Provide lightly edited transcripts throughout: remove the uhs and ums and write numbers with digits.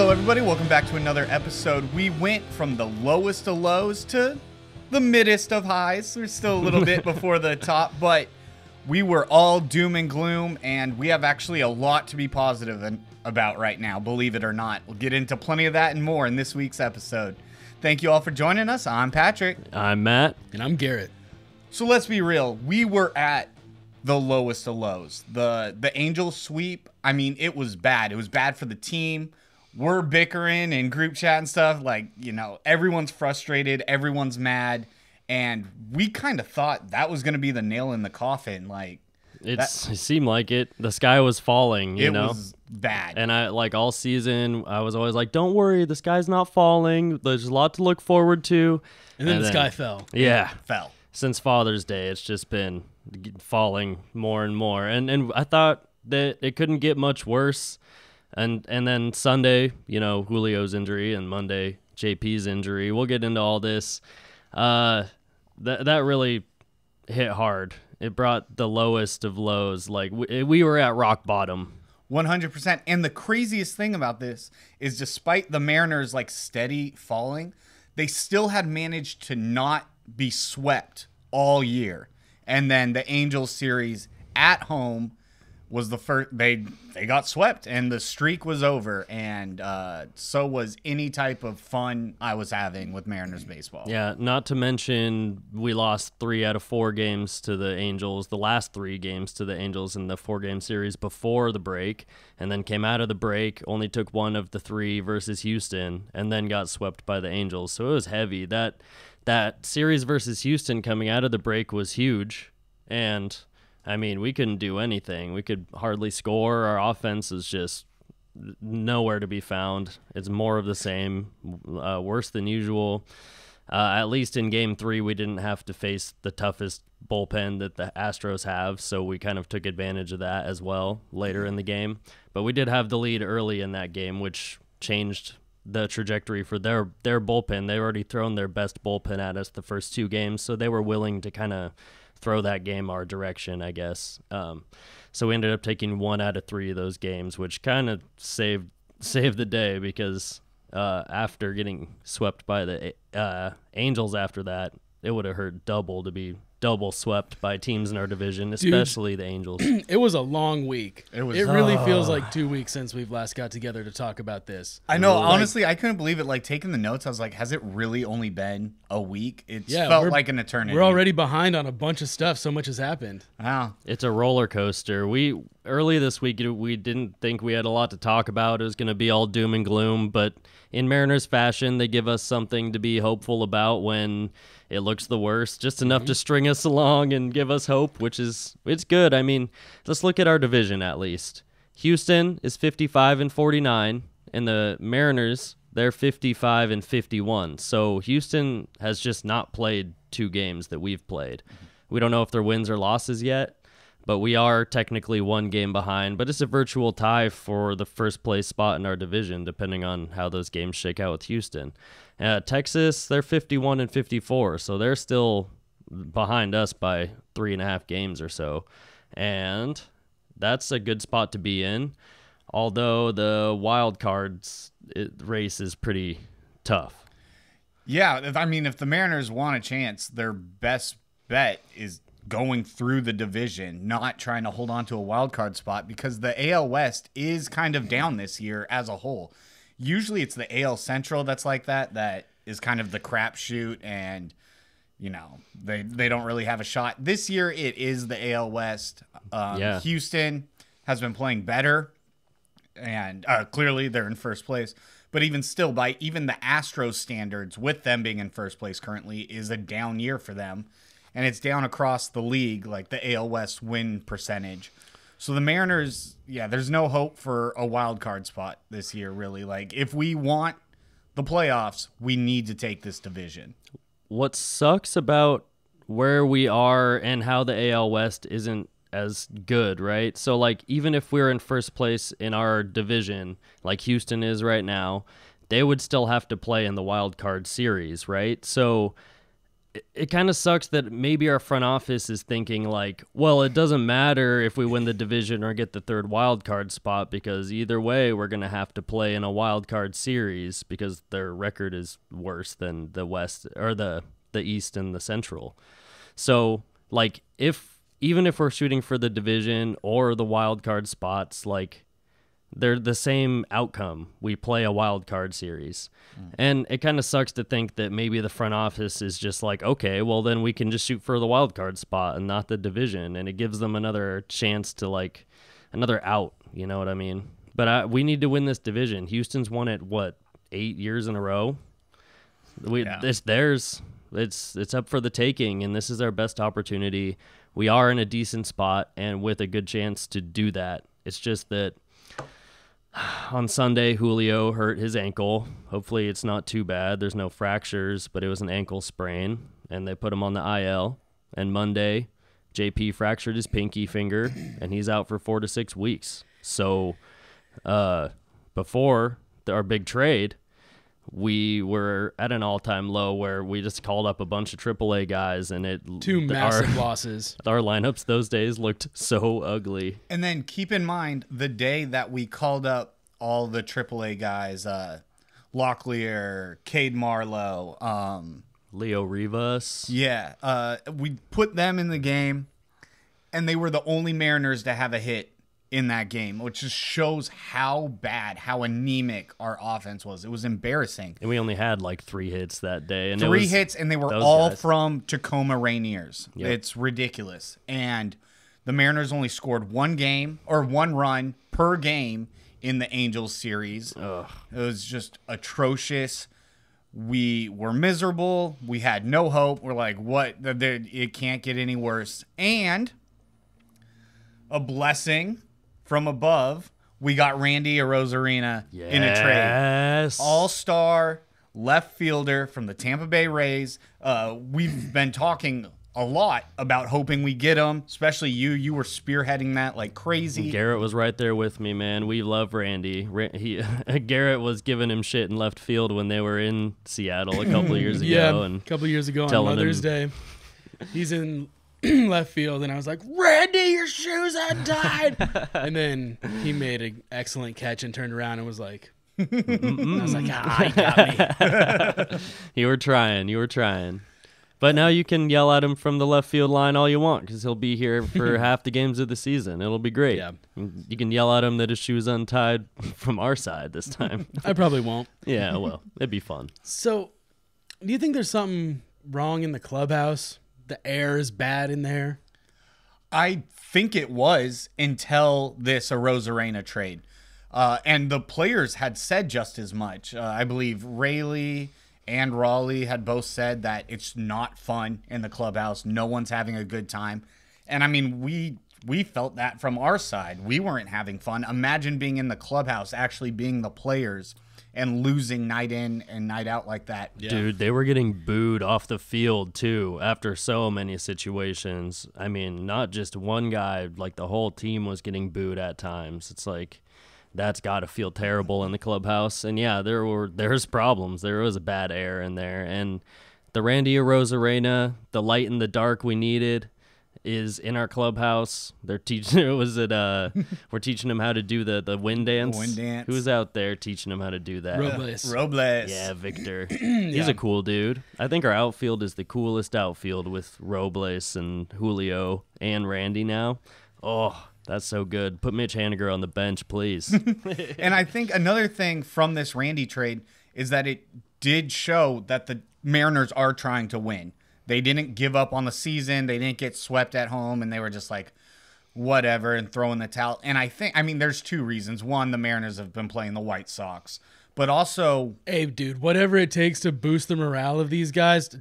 Hello everybody, welcome back to another episode. We went from the lowest of lows to the middest of highs. We're still a little bit before the top, but we were all doom and gloom, and we have actually a lot to be positive about right now, believe it or not. We'll get into plenty of that and more in this week's episode. Thank you all for joining us. I'm Patrick. I'm Matt. And I'm Garrett. So let's be real. We were at the lowest of lows. The Angels sweep, I mean, it was bad. It was bad for the team. We're bickering in group chat and stuff. Like, you know, everyone's frustrated. Everyone's mad. And we kind of thought that was going to be the nail in the coffin. Like, it seemed like it. The sky was falling, you know? It was bad. And I, like, all season, I was always like, don't worry, the sky's not falling. There's a lot to look forward to. And then the sky fell. Yeah. It fell. Since Father's Day, it's just been falling more and more. And I thought that it couldn't get much worse. And then Sunday, you know, Julio's injury, and Monday, JP's injury. We'll get into all this. That really hit hard. It brought the lowest of lows. Like, we were at rock bottom. 100%. And the craziest thing about this is despite the Mariners, like, steady falling, they still had managed to not be swept all year. And then the Angels series at home was the first they got swept, and the streak was over, and so was any type of fun I was having with Mariners baseball. Yeah, not to mention we lost 3 out of 4 games to the Angels, the last 3 games to the Angels in the 4-game series before the break, and then came out of the break, only took 1 of the 3 versus Houston, and then got swept by the Angels. So it was heavy. That series versus Houston coming out of the break was huge, and I mean, we couldn't do anything. We could hardly score. Our offense is just nowhere to be found. It's more of the same, worse than usual. At least in Game 3, we didn't have to face the toughest bullpen that the Astros have, so we kind of took advantage of that as well later in the game. But we did have the lead early in that game, which changed the trajectory for their bullpen. They've already thrown their best bullpen at us the first 2 games, so they were willing to kind of throw that game our direction, I guess. So we ended up taking 1 out of 3 of those games, which kind of saved the day, because after getting swept by the Angels after that, it would have hurt double to be double swept by teams in our division, especially the Angels. It was a long week. It really feels like 2 weeks since we've last got together to talk about this. I know, honestly, I couldn't believe it. Like, taking the notes, I was like, has it really only been a week? It felt like an eternity. We're already behind on a bunch of stuff. So much has happened. Wow. It's a roller coaster. Early this week, we didn't think we had a lot to talk about. It was going to be all doom and gloom, but in Mariners fashion, they give us something to be hopeful about when it looks the worst, just enough to string us along and give us hope, which is good. I mean, let's look at our division at least. Houston is 55-49, and the Mariners, they're 55-51. So Houston has just not played 2 games that we've played. We don't know if they're wins or losses yet, but we are technically 1 game behind, but it's a virtual tie for the first place spot in our division, depending on how those games shake out with Houston. Texas, they're 51-54, so they're still behind us by 3.5 games or so. And that's a good spot to be in, although the wild cards race is pretty tough. Yeah, I mean, if the Mariners want a chance, their best bet is going through the division, not trying to hold on to a wild card spot, because the AL West is kind of down this year as a whole. Usually it's the AL Central that's like that is kind of the crapshoot, and you know, they don't really have a shot. This year it is the AL West. Yeah. Houston has been playing better, and clearly they're in first place. But even still, by even the Astros standards, with them being in first place currently, is a down year for them. And it's down across the league, like the AL West win percentage. So the Mariners, yeah, there's no hope for a wild card spot this year, really. Like, if we want the playoffs, we need to take this division. What sucks about where we are and how the AL West isn't as good, right? So, like, even if we're in first place in our division, like Houston is right now, they would still have to play in the wild card series, right? So it kind of sucks that maybe our front office is thinking like, well, it doesn't matter if we win the division or get the third wild card spot, because either way we're going to have to play in a wild card series because their record is worse than the West or the East and the Central. So like, even if we're shooting for the division or the wild card spots, like they're the same outcome. We play a wild card series. And it kind of sucks to think that maybe the front office is just like, okay, well then we can just shoot for the wild card spot and not the division. And it gives them another chance to like another out, you know what I mean? But we need to win this division. Houston's won it, what, 8 years in a row? It's theirs. It's up for the taking, and this is our best opportunity. We are in a decent spot and with a good chance to do that. It's just that on Sunday, Julio hurt his ankle. Hopefully it's not too bad. There's no fractures, but it was an ankle sprain, and they put him on the IL. And Monday, JP fractured his pinky finger, and he's out for 4 to 6 weeks. So before our big trade, we were at an all-time low where we just called up a bunch of AAA guys, and two massive losses. Our lineups those days looked so ugly. And then keep in mind, the day that we called up all the AAA guys, Locklear, Cade Marlowe, Leo Rivas. Yeah, we put them in the game, and they were the only Mariners to have a hit in that game, which just shows how bad, how anemic our offense was. It was embarrassing. And we only had like 3 hits that day. And they were all guys from Tacoma Rainiers. Yep. It's ridiculous. And the Mariners only scored one run per game in the Angels series. Ugh. It was just atrocious. We were miserable. We had no hope. We're like, what? It can't get any worse. And a blessing from above, we got Randy Arozarena in a trade. All-star left fielder from the Tampa Bay Rays. We've been talking a lot about hoping we get him, especially you. You were spearheading that like crazy. Garrett was right there with me, man. We love Randy. Garrett was giving him shit in left field when they were in Seattle a couple of years ago. Yeah, and a couple of years ago on Mother's Day. He's in left field, and I was like, Randy, your shoes untied. And then he made an excellent catch and turned around and was like, and I was like, ah, he got me. You were trying. But now you can yell at him from the left field line all you want, because he'll be here for half the games of the season. It'll be great. Yeah. You can yell at him that his shoes untied from our side this time. I probably won't. Yeah, well, it'd be fun. So do you think there's something wrong in the clubhouse? The air is bad in there? I think it was until this Arozarena trade. And the players had said just as much. I believe Rayleigh and Raleigh had both said that it's not fun in the clubhouse. No one's having a good time. And, I mean, we felt that from our side. We weren't having fun. Imagine being in the clubhouse, actually being the players, and losing night in and night out like that. Yeah. Dude, they were getting booed off the field, too, after so many situations. I mean, not just one guy, like the whole team was getting booed at times. It's like, that's got to feel terrible in the clubhouse. And, yeah, there's problems. There was a bad air in there. And the Randy Arozarena, the light in the dark we needed, is in our clubhouse. They're teaching we're teaching them how to do the wind dance. Who's out there teaching them how to do that? Robles. Yeah, Victor. He's a cool dude. I think our outfield is the coolest outfield, with Robles and Julio and Randy now. Oh, that's so good. Put Mitch Haniger on the bench, please. And I think another thing from this Randy trade is that it did show that the Mariners are trying to win. They didn't give up on the season. They didn't get swept at home, and they were just like, whatever, and throwing the towel. And I mean, there's two reasons. One, the Mariners have been playing the White Sox. But also, hey, dude, whatever it takes to boost the morale of these guys,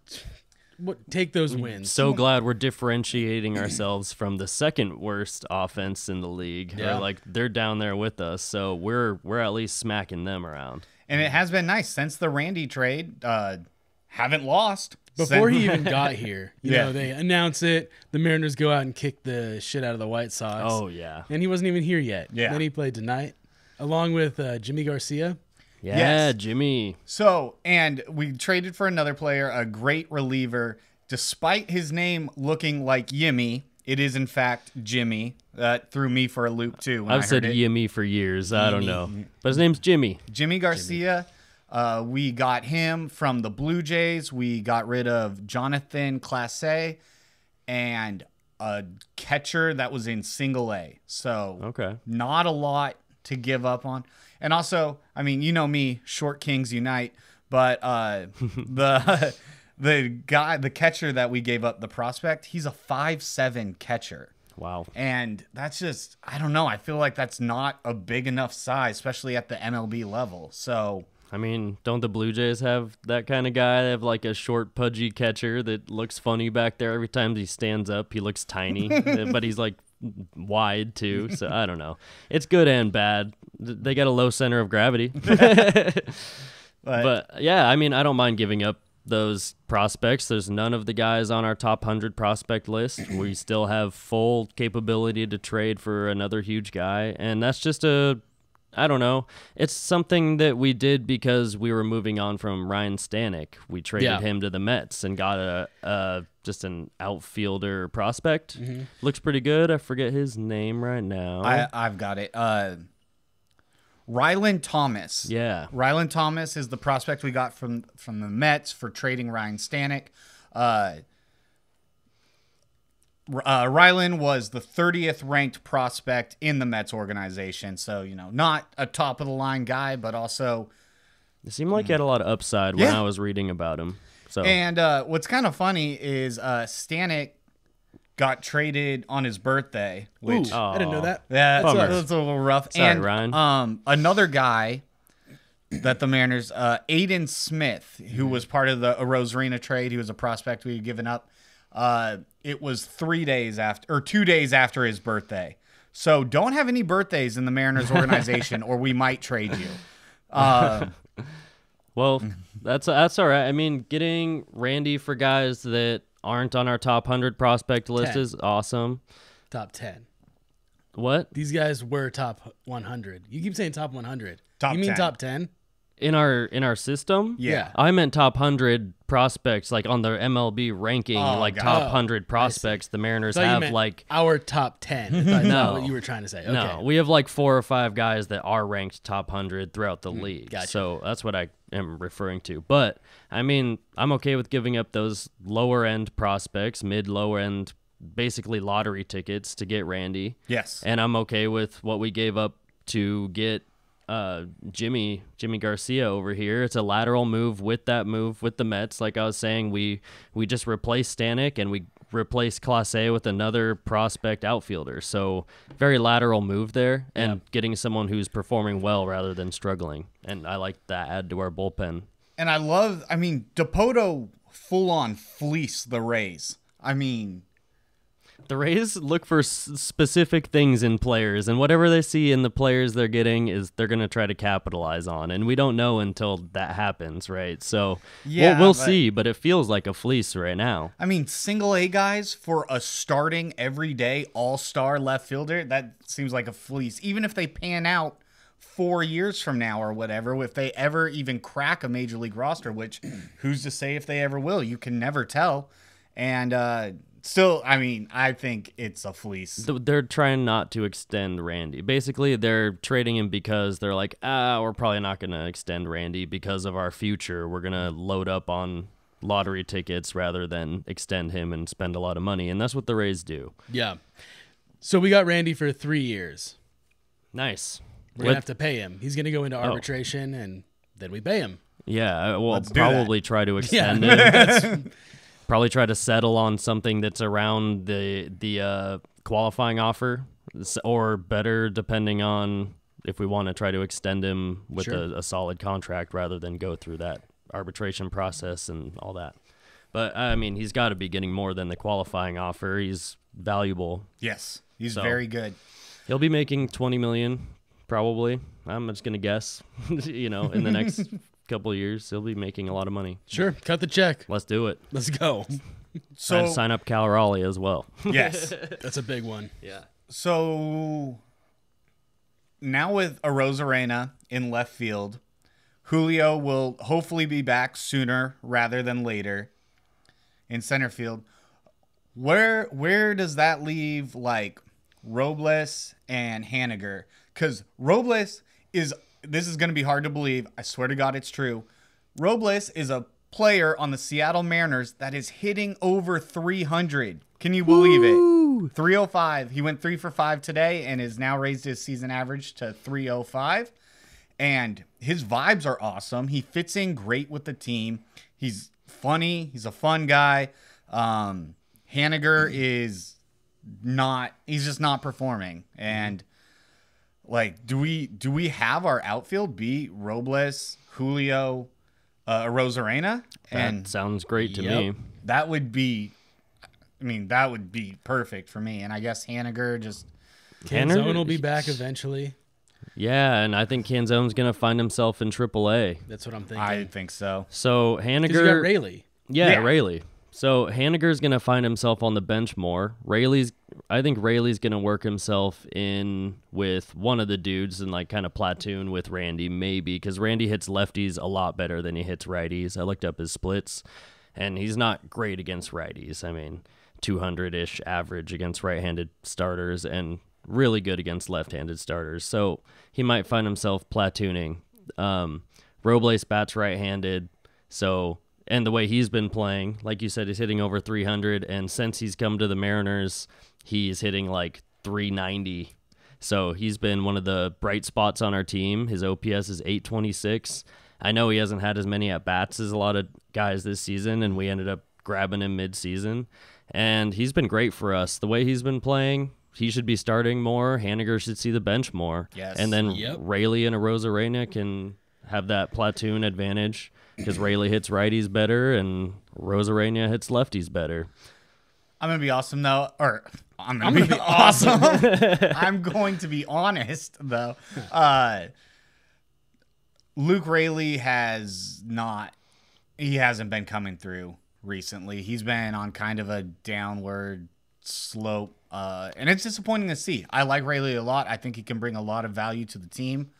take those wins. So glad we're differentiating ourselves from the second worst offense in the league. Yeah. Like, they're down there with us, so we're at least smacking them around. And it has been nice since the Randy trade. Haven't lost. Before he even got here, you know, they announce it. The Mariners go out and kick the shit out of the White Sox. Oh, yeah. And he wasn't even here yet. Yeah. Then he played tonight, along with Yimi García. Yeah, yes. Jimmy. So, and we traded for another player, a great reliever, Despite his name looking like Yimi, it is in fact Jimmy. That threw me for a loop too. I've said Yimi for years. I don't know. But his name's Jimmy. Yimi García. We got him from the Blue Jays. We got rid of Jonathan Clase and a catcher that was in single A. So not a lot to give up on. And also, I mean, you know me, short kings unite, but the guy, the catcher that we gave up, the prospect, he's a 5'7" catcher. Wow. And that's just, I don't know. I feel like that's not a big enough size, especially at the MLB level. So, I mean, don't the Blue Jays have that kind of guy? They have like a short, pudgy catcher that looks funny back there. Every time he stands up, he looks tiny, but he's like wide too. So I don't know. It's good and bad. They got a low center of gravity. But yeah, I mean, I don't mind giving up those prospects. There's none of the guys on our top 100 prospect list. We still have full capability to trade for another huge guy, and that's just a, I don't know, it's something that we did because we were moving on from Ryne Stanek. We traded him to the Mets and got a just an outfielder prospect. Looks pretty good. I forget his name right now. I've got it. Ryland Thomas. Yeah. Ryland Thomas is the prospect we got from the Mets for trading Ryne Stanek. Ryland was the 30th ranked prospect in the Mets organization. So, you know, not a top of the line guy, but also it seemed like he had a lot of upside when I was reading about him. So, and what's kind of funny is Stanek got traded on his birthday, which I didn't know that. Yeah, that's a little rough. Sorry, and Ryan. Another guy that the Mariners, Aiden Smith, who was part of the Arozarena trade, he was a prospect we had given up. It was 3 days after, or 2 days after his birthday. So don't have any birthdays in the Mariners organization, or we might trade you. Well, that's all right. I mean, getting Randy for guys that aren't on our top 100 prospect list is awesome. Top 10. What? These guys were top 100. You keep saying top 100. Top 10. You mean top 10? In our system? Yeah. I meant top 100 prospects, like on the MLB ranking, like top 100 prospects. The Mariners have like our top 10. No. That's what you were trying to say. Okay. No, we have like 4 or 5 guys that are ranked top 100 throughout the league. Gotcha. So that's what I am referring to. But, I mean, I'm okay with giving up those lower-end prospects, mid-lower-end, basically lottery tickets to get Randy. Yes. And I'm okay with what we gave up to get Yimi García over here. It's a lateral move with that move with the Mets. Like I was saying, we just replaced Stanek and we replaced Clase with another prospect outfielder. So very lateral move there and getting someone who's performing well rather than struggling. And I like that add to our bullpen. And I love, I mean, DePoto full on fleece the Rays. I mean, the Rays look for specific things in players, and whatever they see in the players they're getting is they're going to try to capitalize on, and we don't know until that happens, right? So we'll see, but it feels like a fleece right now. I mean, single A guys for a starting everyday all-star left fielder, that seems like a fleece. Even if they pan out 4 years from now or whatever, if they ever even crack a major league roster, which who's to say if they ever will? You can never tell. And still, I mean, I think it's a fleece. They're trying not to extend Randy. Basically, they're trading him because they're like, we're probably not going to extend Randy because of our future. We're going to load up on lottery tickets rather than extend him and spend a lot of money. And that's what the Rays do. Yeah. So we got Randy for 3 years. Nice. We're going to have to pay him. He's going to go into arbitration, and then we pay him. Yeah, well, probably try to extend him. That's probably try to settle on something that's around the qualifying offer or better, depending on if we want to try to extend him with a solid contract rather than go through that arbitration process and all that. But, I mean, he's got to be getting more than the qualifying offer. He's valuable. Yes, he's very good. He'll be making $20 million probably. I'm just going to guess, you know, in the next couple of years he'll be making a lot of money. Sure, cut the check. Let's do it. Let's go. So sign up Cal Raleigh as well. Yes. That's a big one. Yeah. So now with Arozarena in left field, Julio will hopefully be back sooner rather than later. in center field. Where does that leave, like, Robles and Haniger? Because Robles is, this is going to be hard to believe. I swear to God it's true. Robles is a player on the Seattle Mariners that is hitting over 300. Can you believe it? 305. He went 3 for 5 today and has now raised his season average to 305. And his vibes are awesome. He fits in great with the team. He's funny. He's a fun guy. Haniger is not, he's just not performing. And like, do we have our outfield be Robles, Julio, Arozarena? And that sounds great to me. That would be, I mean, that would be perfect for me. And I guess Haniger just, Canzone will be back eventually. Yeah, and I think Canzone's going to find himself in AAA. That's what I'm thinking. I think so. So Haniger, you got Raleigh. Yeah, Raleigh. So Haniger's going to find himself on the bench more. Raleigh, I think Raleigh going to work himself in with one of the dudes and like kind of platoon with Randy maybe, because Randy hits lefties a lot better than he hits righties. I looked up his splits, and he's not great against righties. I mean, 200-ish average against right-handed starters and really good against left-handed starters. So he might find himself platooning. Robles bats right-handed, so... And the way he's been playing, like you said, he's hitting over 300. And since he's come to the Mariners, he's hitting like 390. So he's been one of the bright spots on our team. His OPS is 826. I know he hasn't had as many at-bats as a lot of guys this season, and we ended up grabbing him mid-season. And he's been great for us. The way he's been playing, he should be starting more. Haniger should see the bench more. Yes. And then Raleigh and Arozarena can have that platoon advantage, because Raleigh hits righties better and Arozarena hits lefties better. I'm going to be awesome, though. Or I'm going to be awesome. I'm going to be honest, though. Luke Raleigh has not – he hasn't been coming through recently. He's been on kind of a downward slope, and it's disappointing to see. I like Raleigh a lot. I think he can bring a lot of value to the team.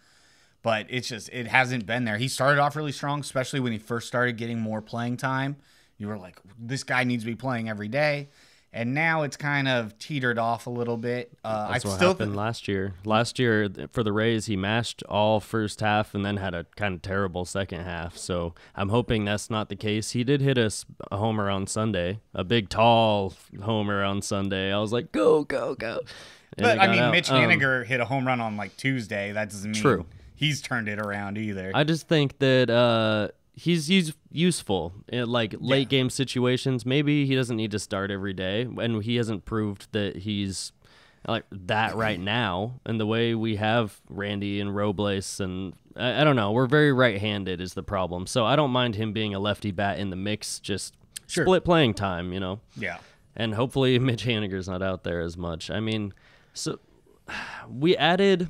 But it's just, it hasn't been there. He started off really strong, especially when he first started getting more playing time. You were like, this guy needs to be playing every day. And now it's kind of teetered off a little bit. That's what happened last year. Last year for the Rays, he mashed all first half and then had a kind of terrible second half. So I'm hoping that's not the case. He did hit us a homer on Sunday, a big, tall homer on Sunday. I was like, go, go, go. And but, I mean, out. Mitch Haniger hit a home run on, like, Tuesday. That doesn't mean... True. He's turned it around either. I just think that he's useful in like late game situations. Maybe he doesn't need to start every day, and he hasn't proved that he's like that right now. And the way we have Randy and Robles, and I don't know, we're very right-handed is the problem. So I don't mind him being a lefty bat in the mix, just split playing time, you know. Yeah. And hopefully Mitch Haniger's not out there as much. I mean, so we added.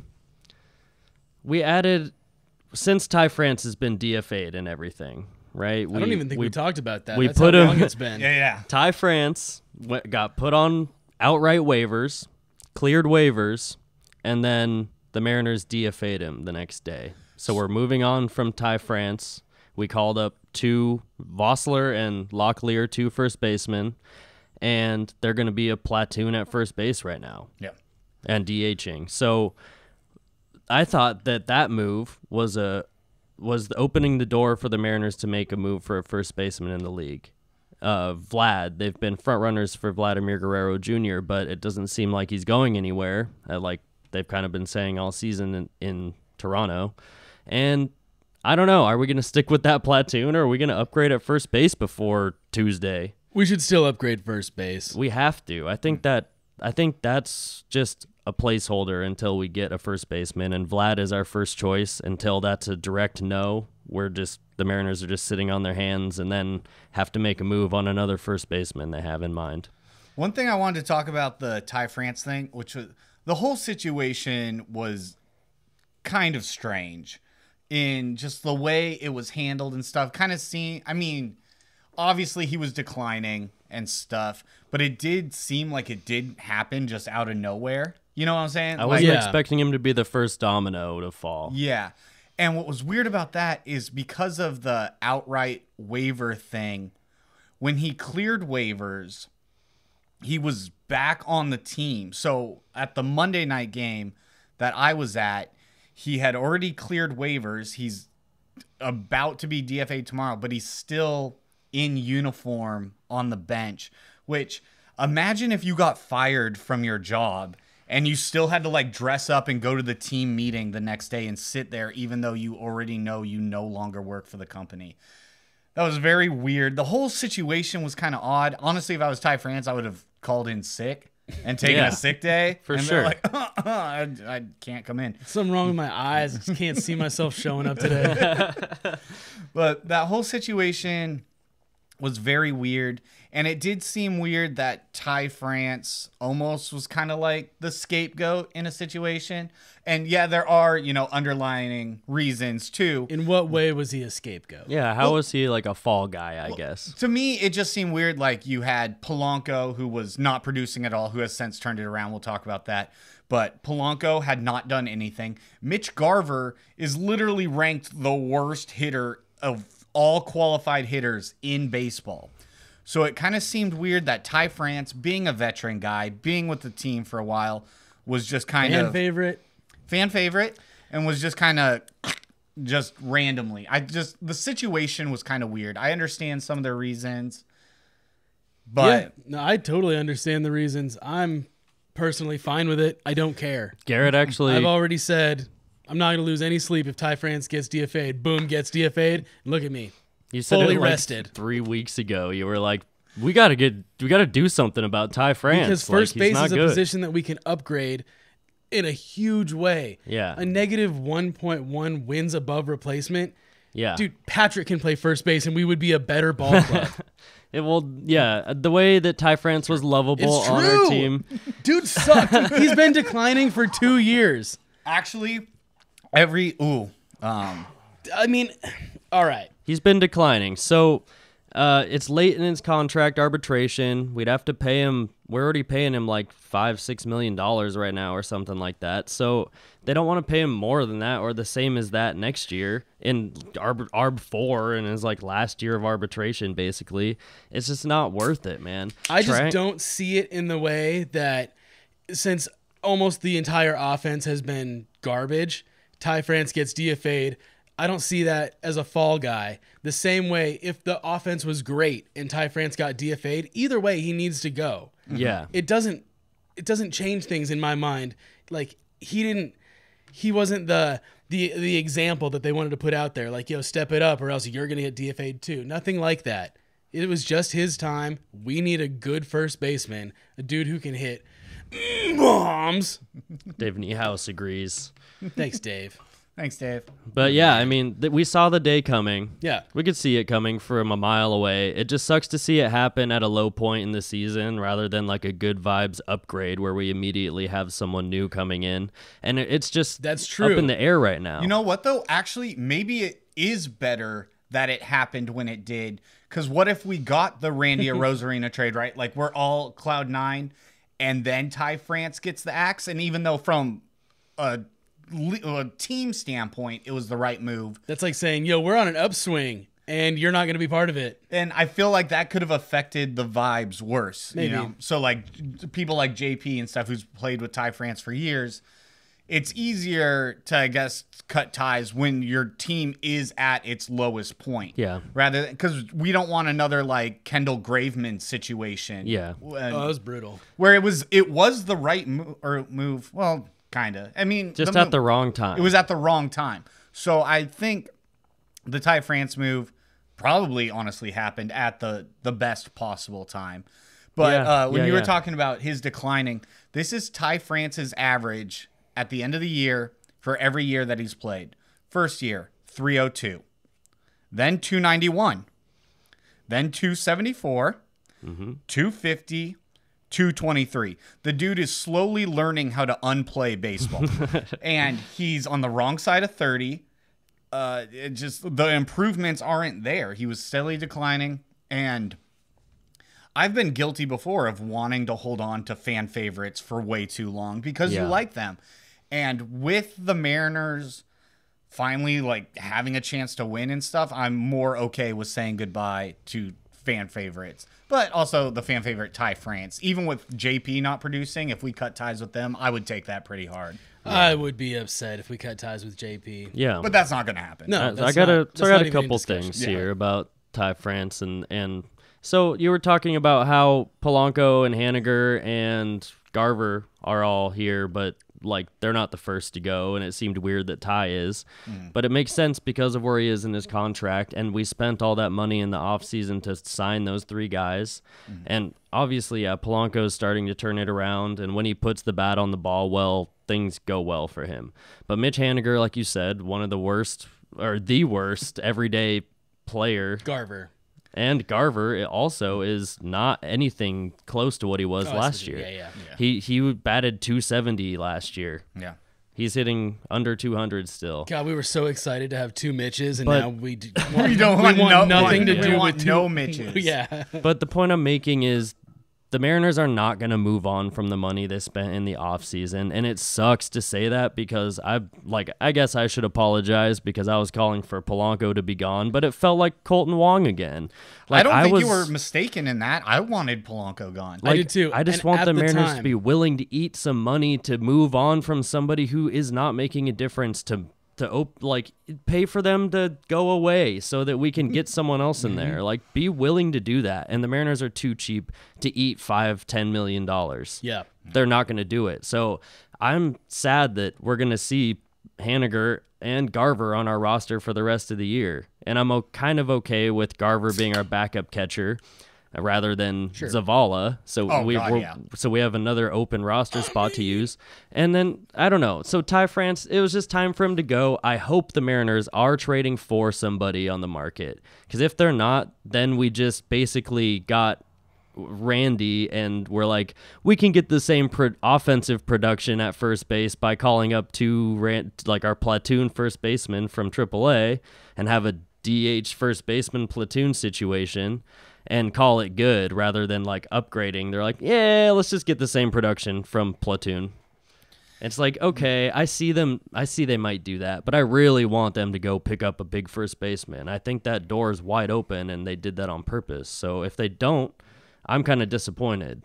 Since Ty France has been DFA'd and everything, right? I don't even think we talked about that. That's how long it's been. Yeah. Ty France got put on outright waivers, cleared waivers, and then the Mariners DFA'd him the next day. So we're moving on from Ty France. We called up two, Vossler and Locklear, two first basemen, and they're going to be a platoon at first base right now. Yeah. And DHing. So... I thought that that move was opening the door for the Mariners to make a move for a first baseman in the league. They've been front runners for Vladimir Guerrero Jr., but it doesn't seem like he's going anywhere. Like they've kind of been saying all season in Toronto, and I don't know. Are we going to stick with that platoon, or are we going to upgrade at first base before Tuesday? We should still upgrade first base. We have to. I think that's just a placeholder until we get a first baseman, and Vlad is our first choice. Until that's a direct no, the Mariners are just sitting on their hands and then have to make a move on another first baseman they have in mind. One thing I wanted to talk about the Ty France thing, which was the whole situation was kind of strange in just the way it was handled and stuff. Kind of seen, I mean, obviously he was declining and stuff, but it did seem like it did happen just out of nowhere. You know what I'm saying? I wasn't expecting him to be the first domino to fall. Yeah. And what was weird about that is because of the outright waiver thing, when he cleared waivers, he was back on the team. So at the Monday night game that I was at, he had already cleared waivers. He's about to be DFA'd tomorrow, but he's still in uniform on the bench, which imagine if you got fired from your job and you still had to like dress up and go to the team meeting the next day and sit there, even though you already know you no longer work for the company. That was very weird. The whole situation was kind of odd. Honestly, if I was Ty France, I would have called in sick and taken a sick day. For sure. Like, I can't come in. Something wrong with my eyes. I just can't see myself showing up today. But that whole situation was very weird. And it did seem weird that Ty France almost was kind of like the scapegoat in a situation. And yeah, there are, you know, underlying reasons too. In what way was he a scapegoat? Yeah, how was he like a fall guy, I guess? To me, it just seemed weird. Like you had Polanco, who was not producing at all, who has since turned it around. We'll talk about that. But Polanco had not done anything. Mitch Garver is literally ranked the worst hitter of all qualified hitters in baseball. So it kind of seemed weird that Ty France, being a veteran guy, being with the team for a while, was just kind of fan favorite, and was just kind of just randomly. The situation was kind of weird. I understand some of their reasons, but yeah, no, I totally understand the reasons. I'm personally fine with it. I don't care. Garrett, actually, I've already said I'm not going to lose any sleep if Ty France gets DFA'd. Boom, gets DFA'd. Look at me. You said fully rested. Like 3 weeks ago, you were like, we gotta do something about Ty France. Because first like, base is a position that we can upgrade in a huge way. Yeah. A negative 1.1 wins above replacement. Yeah. Dude, Patrick can play first base and we would be a better ball club. Yeah, the way that Ty France was lovable on our team. Dude sucked. He's been declining for 2 years. Actually, I mean, all right. He's been declining. So it's late in his contract arbitration. We'd have to pay him. We're already paying him like $5-6 million right now or something like that. So they don't want to pay him more than that or the same as that next year in Arb 4 and his like last year of arbitration, basically. It's just not worth it, man. I just don't see it in the way that since almost the entire offense has been garbage, Ty France gets DFA'd. I don't see that as a fall guy. The same way, if the offense was great and Ty France got DFA'd, either way he needs to go. Yeah, it doesn't change things in my mind. Like he wasn't the example that they wanted to put out there. Like, yo, step it up or else you're gonna get DFA'd too. Nothing like that. It was just his time. We need a good first baseman, a dude who can hit bombs. Dave Niehaus agrees. Thanks, Dave. Thanks, Dave. But yeah, I mean, we saw the day coming. Yeah. We could see it coming from a mile away. It just sucks to see it happen at a low point in the season rather than like a good vibes upgrade where we immediately have someone new coming in. And it's just up in the air right now. You know what, though? Actually, maybe it is better that it happened when it did. Because what if we got the Randy Arozarena trade, right? Like, we're all cloud nine, and then Ty France gets the axe. And even though from a team standpoint, it was the right move. That's like saying, yo, we're on an upswing and you're not going to be part of it. And I feel like that could have affected the vibes worse. Maybe. You know? So like people like JP and stuff who's played with Ty France for years, it's easier to, I guess, cut ties when your team is at its lowest point. Yeah. Rather than, because we don't want another like Kendall Graveman situation. Yeah. That was brutal. Where it was the right move. Well, kind of. I mean, just at the wrong time. It was at the wrong time. So I think the Ty France move probably honestly happened at the best possible time. But when you were talking about his declining, this is Ty France's average at the end of the year for every year that he's played. First year, 302. Then 291. Then 274. Mm-hmm. 250. 223. The dude is slowly learning how to unplay baseball. And he's on the wrong side of 30. It just, the improvements aren't there. He was steadily declining. And I've been guilty before of wanting to hold on to fan favorites for way too long because you like them. And with the Mariners finally like having a chance to win and stuff, I'm more okay with saying goodbye to fan favorites, but also the fan favorite Ty France. Even with JP not producing, if we cut ties with them, I would take that pretty hard. Yeah. I would be upset if we cut ties with JP. Yeah, but that's not going to happen. No, I got a couple things here about Ty France and so you were talking about how Polanco and Haniger and Garver are all here, but like they're not the first to go, and it seemed weird that Ty is. But it makes sense because of where he is in his contract, and we spent all that money in the offseason to sign those three guys. And obviously, yeah, Polanco's starting to turn it around, and when he puts the bat on the ball, well, things go well for him. But Mitch Haniger, like you said, one of the worst, or the worst everyday player. Garver. And Garver also is not anything close to what he was last year. Yeah. He batted .270 last year. Yeah. He's hitting under 200 still. God, we were so excited to have two Mitches, and but now we do. We want nothing to do with two Mitches. Yeah. But the point I'm making is the Mariners are not going to move on from the money they spent in the offseason, and it sucks to say that because I guess I should apologize because I was calling for Polanco to be gone, but it felt like Colton Wong again. Like, I don't think you were mistaken in that. I wanted Polanco gone. Like, I did too. I just want the Mariners to be willing to eat some money to move on from somebody who is not making a difference to pay for them to go away so that we can get someone else in there. Like, be willing to do that. And the Mariners are too cheap to eat $5-10 million. Yeah. They're not going to do it. So I'm sad that we're going to see Haniger and Garver on our roster for the rest of the year. And I'm kind of okay with Garver being our backup catcher rather than Zavala, so we have another open roster spot to use. And then I don't know. So Ty France, it was just time for him to go. I hope the Mariners are trading for somebody on the market, because if they're not, then we just basically got Randy, and we're like, we can get the same offensive production at first base by calling up our platoon first baseman from AAA and have a DH first baseman platoon situation and call it good rather than like upgrading. They're like, yeah, let's just get the same production from platoon. It's like, okay, I see they might do that, but I really want them to go pick up a big first baseman. I think that door is wide open, and they did that on purpose. So if they don't, I'm kind of disappointed.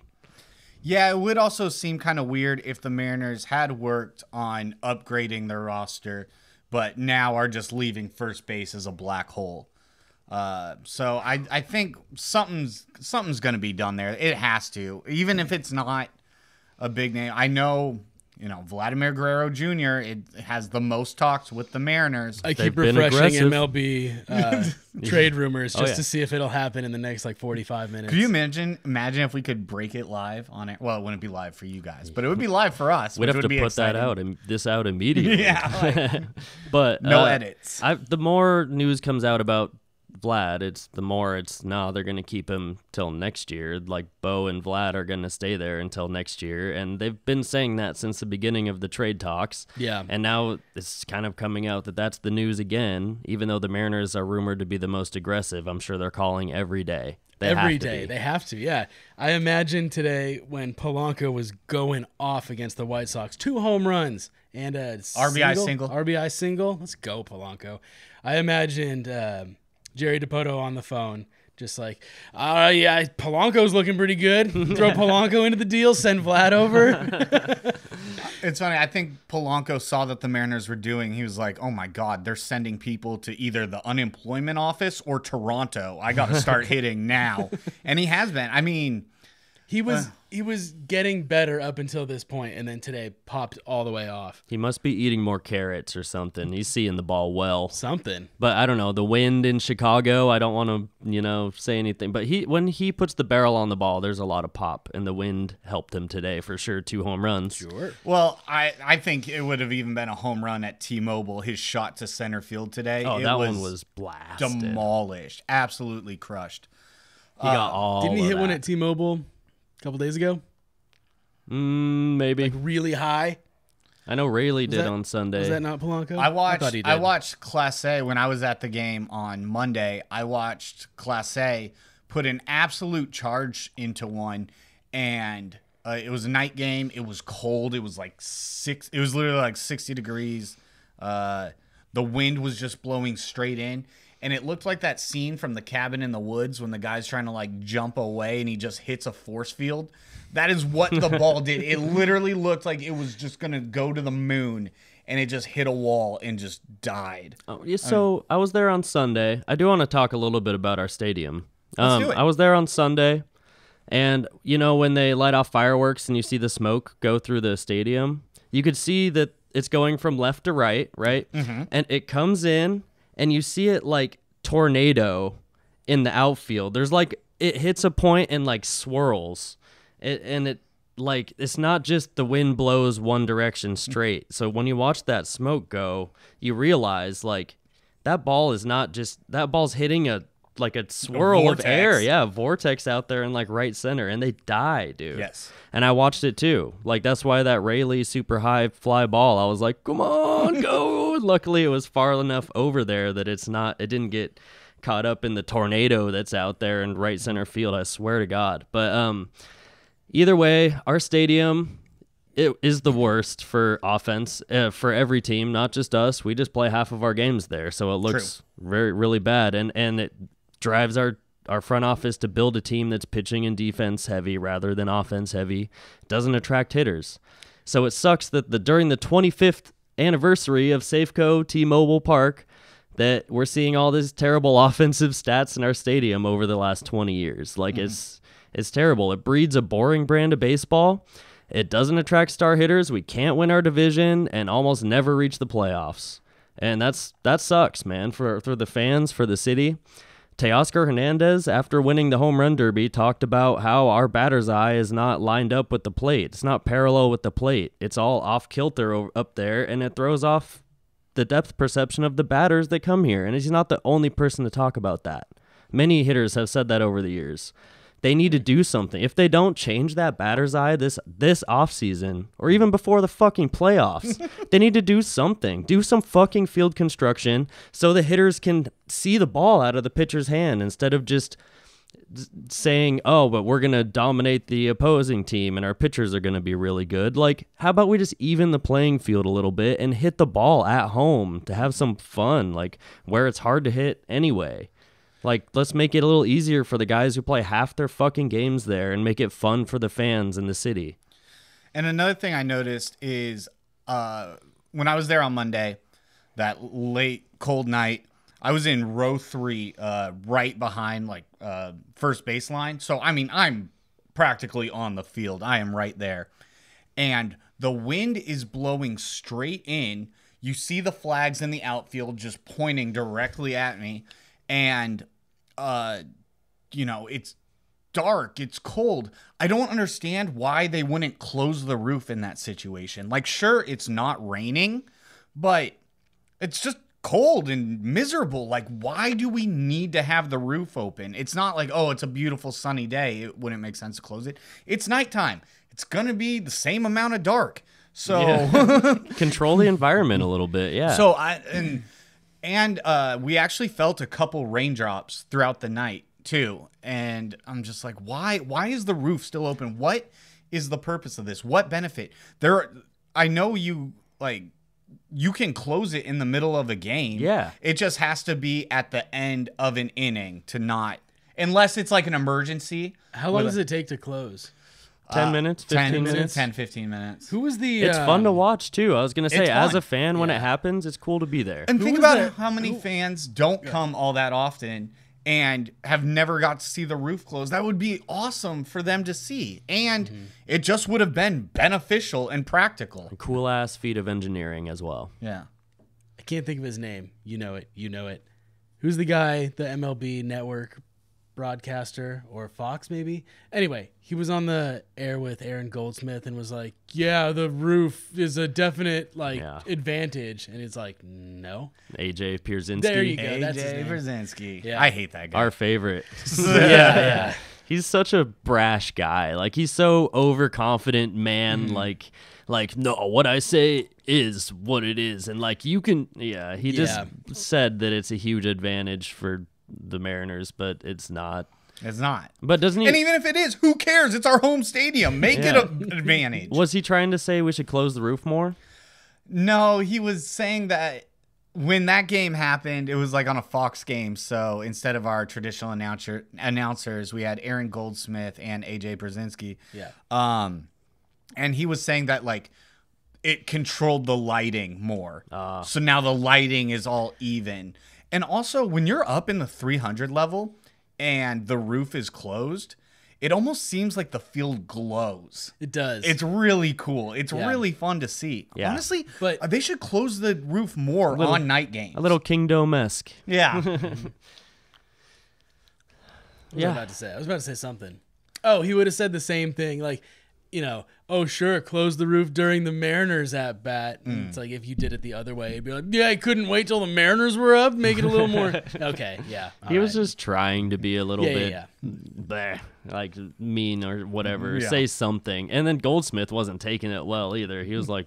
Yeah, it would also seem kind of weird if the Mariners had worked on upgrading their roster, but now are just leaving first base as a black hole. So I think something's going to be done there. It has to, even if it's not a big name. I know, Vladimir Guerrero Jr. It has the most talks with the Mariners. I keep refreshing MLB trade rumors just to see if it'll happen in the next like 45 minutes. Could you imagine if we could break it live on it? Well, it wouldn't be live for you guys, but it would be live for us. We'd have to put this out immediately. Yeah, like, but no edits. The more news comes out about Vlad, they're going to keep him till next year. Like, Bo and Vlad are going to stay there until next year, and they've been saying that since the beginning of the trade talks. Yeah. And now it's kind of coming out that that's the news again, even though the Mariners are rumored to be the most aggressive. I'm sure they're calling every day. They have to, yeah. I imagine today when Polanco was going off against the White Sox, 2 home runs and a RBI single. Let's go, Polanco. I imagined Jerry DePoto on the phone, just like, yeah, Polanco's looking pretty good. Throw Polanco into the deal, send Vlad over. It's funny. I think Polanco saw that the Mariners were doing. He was like, oh, my God, they're sending people to either the unemployment office or Toronto. I got to start hitting now. And he has been. I mean, he was getting better up until this point, and then today popped all the way off. He must be eating more carrots or something. He's seeing the ball well. Something. But I don't know, the wind in Chicago, I don't want to, say anything. But when he puts the barrel on the ball, there's a lot of pop, and the wind helped him today for sure. 2 home runs. Sure. Well, I think it would have even been a home run at T-Mobile. His shot to center field today. Oh, that one was blasted. Demolished. Absolutely crushed. He got all Didn't he hit that one at T-Mobile a couple days ago? Maybe. Like really high? I know Rayleigh did on Sunday. Was that not Polanco? I watched Class A when I was at the game on Monday. I watched Class A put an absolute charge into one, and it was a night game. It was cold. It was like it was literally like 60 degrees. The wind was just blowing straight in. and it looked like that scene from The Cabin in the Woods when the guy's trying to like jump away and he just hits a force field. That is what the ball did. It literally looked like it was just going to go to the moon, and it just hit a wall and just died. Oh, yeah, so I was there on Sunday. I do want to talk a little bit about our stadium. Let's do it. I was there on Sunday, and you know when they light off fireworks and you see the smoke go through the stadium, you could see that it's going from left to right, right? Mm-hmm. And it comes in, and you see it like tornado in the outfield. There's like it hits a point and like swirls, and it's not just the wind blows one direction straight. So when you watch that smoke go, you realize like that ball is not just that ball's hitting a swirl of air. Yeah, vortex out there in like right center, and they die, dude. Yes. And I watched it too. Like that's why that Rayleigh super high fly ball, I was like, come on, go. Luckily it was far enough over there that it didn't get caught up in the tornado that's out there in right center field, I swear to God. But either way, our stadium, it is the worst for offense for every team, not just us. We just play half of our games there, so it looks really bad, and it drives our front office to build a team that's pitching and defense heavy rather than offense heavy. Doesn't attract hitters, so it sucks that during the 25th anniversary of Safeco T-Mobile Park, that we're seeing all these terrible offensive stats in our stadium over the last 20 years. Like It's terrible. It breeds a boring brand of baseball. It doesn't attract star hitters. We can't win our division and almost never reach the playoffs. And that sucks, man, for the fans, for the city. Teoscar Hernandez, after winning the home run derby, talked about how our batter's eye is not lined up with the plate. It's not parallel with the plate. It's all off kilter up there, and it throws off the depth perception of the batters that come here. And he's not the only person to talk about that. Many hitters have said that over the years. They need to do something. If they don't change that batter's eye this offseason, or even before the fucking playoffs, they need to do something. Do some fucking field construction so the hitters can see the ball out of the pitcher's hand instead of just saying, oh, but we're going to dominate the opposing team and our pitchers are going to be really good. Like, how about we just even the playing field a little bit and hit the ball at home to have some fun, like where it's hard to hit anyway. Like, let's make it a little easier for the guys who play half their fucking games there and make it fun for the fans in the city. And another thing I noticed is when I was there on Monday, that late cold night, I was in row 3 right behind like first baseline. So, I mean, I'm practically on the field. I am right there. And the wind is blowing straight in. You see the flags in the outfield just pointing directly at me. And you know, it's dark, it's cold. I don't understand why they wouldn't close the roof in that situation. Like, sure, it's not raining, but it's just cold and miserable. Like, why do we need to have the roof open? It's not like, oh, it's a beautiful sunny day, it wouldn't make sense to close it. It's nighttime. It's gonna be the same amount of dark. So yeah. Control the environment a little bit, yeah. So we actually felt a couple raindrops throughout the night, too. And I'm just like, why is the roof still open? What is the purpose of this? What benefit? I know you can close it in the middle of a game. Yeah. It just has to be at the end of an inning to not, unless it's like an emergency. How long does it take to close? 10 minutes, 15 minutes. 10, 15 minutes. Who was the... It's fun to watch, too. I was going to say, as a fan, when it happens, it's cool to be there. And think about how many fans don't come all that often and have never got to see the roof closed. That would be awesome for them to see. And it just would have been beneficial and practical. A cool-ass feat of engineering as well. Yeah. I can't think of his name. You know it. Who's the guy, the MLB Network broadcaster, or Fox maybe? Anyway, he was on the air with Aaron Goldsmith and was like, yeah, the roof is a definite advantage. And it's like, no. AJ Pierzynski. There you go. That's AJ Pierzynski. Yeah. I hate that guy. Our favorite. Yeah. He's such a brash guy. Like, he's so overconfident, man. Like, no, what I say is what it is. And like, you can, he just said that it's a huge advantage for the Mariners, but it's not. It's not. But doesn't he? And even if it is, who cares? It's our home stadium. Make it an advantage. Was he trying to say we should close the roof more? No, he was saying that when that game happened, it was like on a Fox game. So instead of our traditional announcers, we had Aaron Goldsmith and AJ Brzezinski. Yeah. And he was saying that like it controlled the lighting more. So now the lighting is all even. And also when you're up in the 300 level and the roof is closed, it almost seems like the field glows. It does. It's really cool. It's really fun to see. Yeah. Honestly, but they should close the roof more on night games. A little Kingdome-esque. Yeah. I was about to say something. Oh, he would have said the same thing. Like, you know, oh, sure, close the roof during the Mariners at bat. Mm. It's like if you did it the other way, it'd be like, yeah, I couldn't wait till the Mariners were up. Make it a little more. Okay, yeah. He was just trying to be a little bit bleh, like mean or whatever. Yeah. Say something. And then Goldsmith wasn't taking it well either. He was like,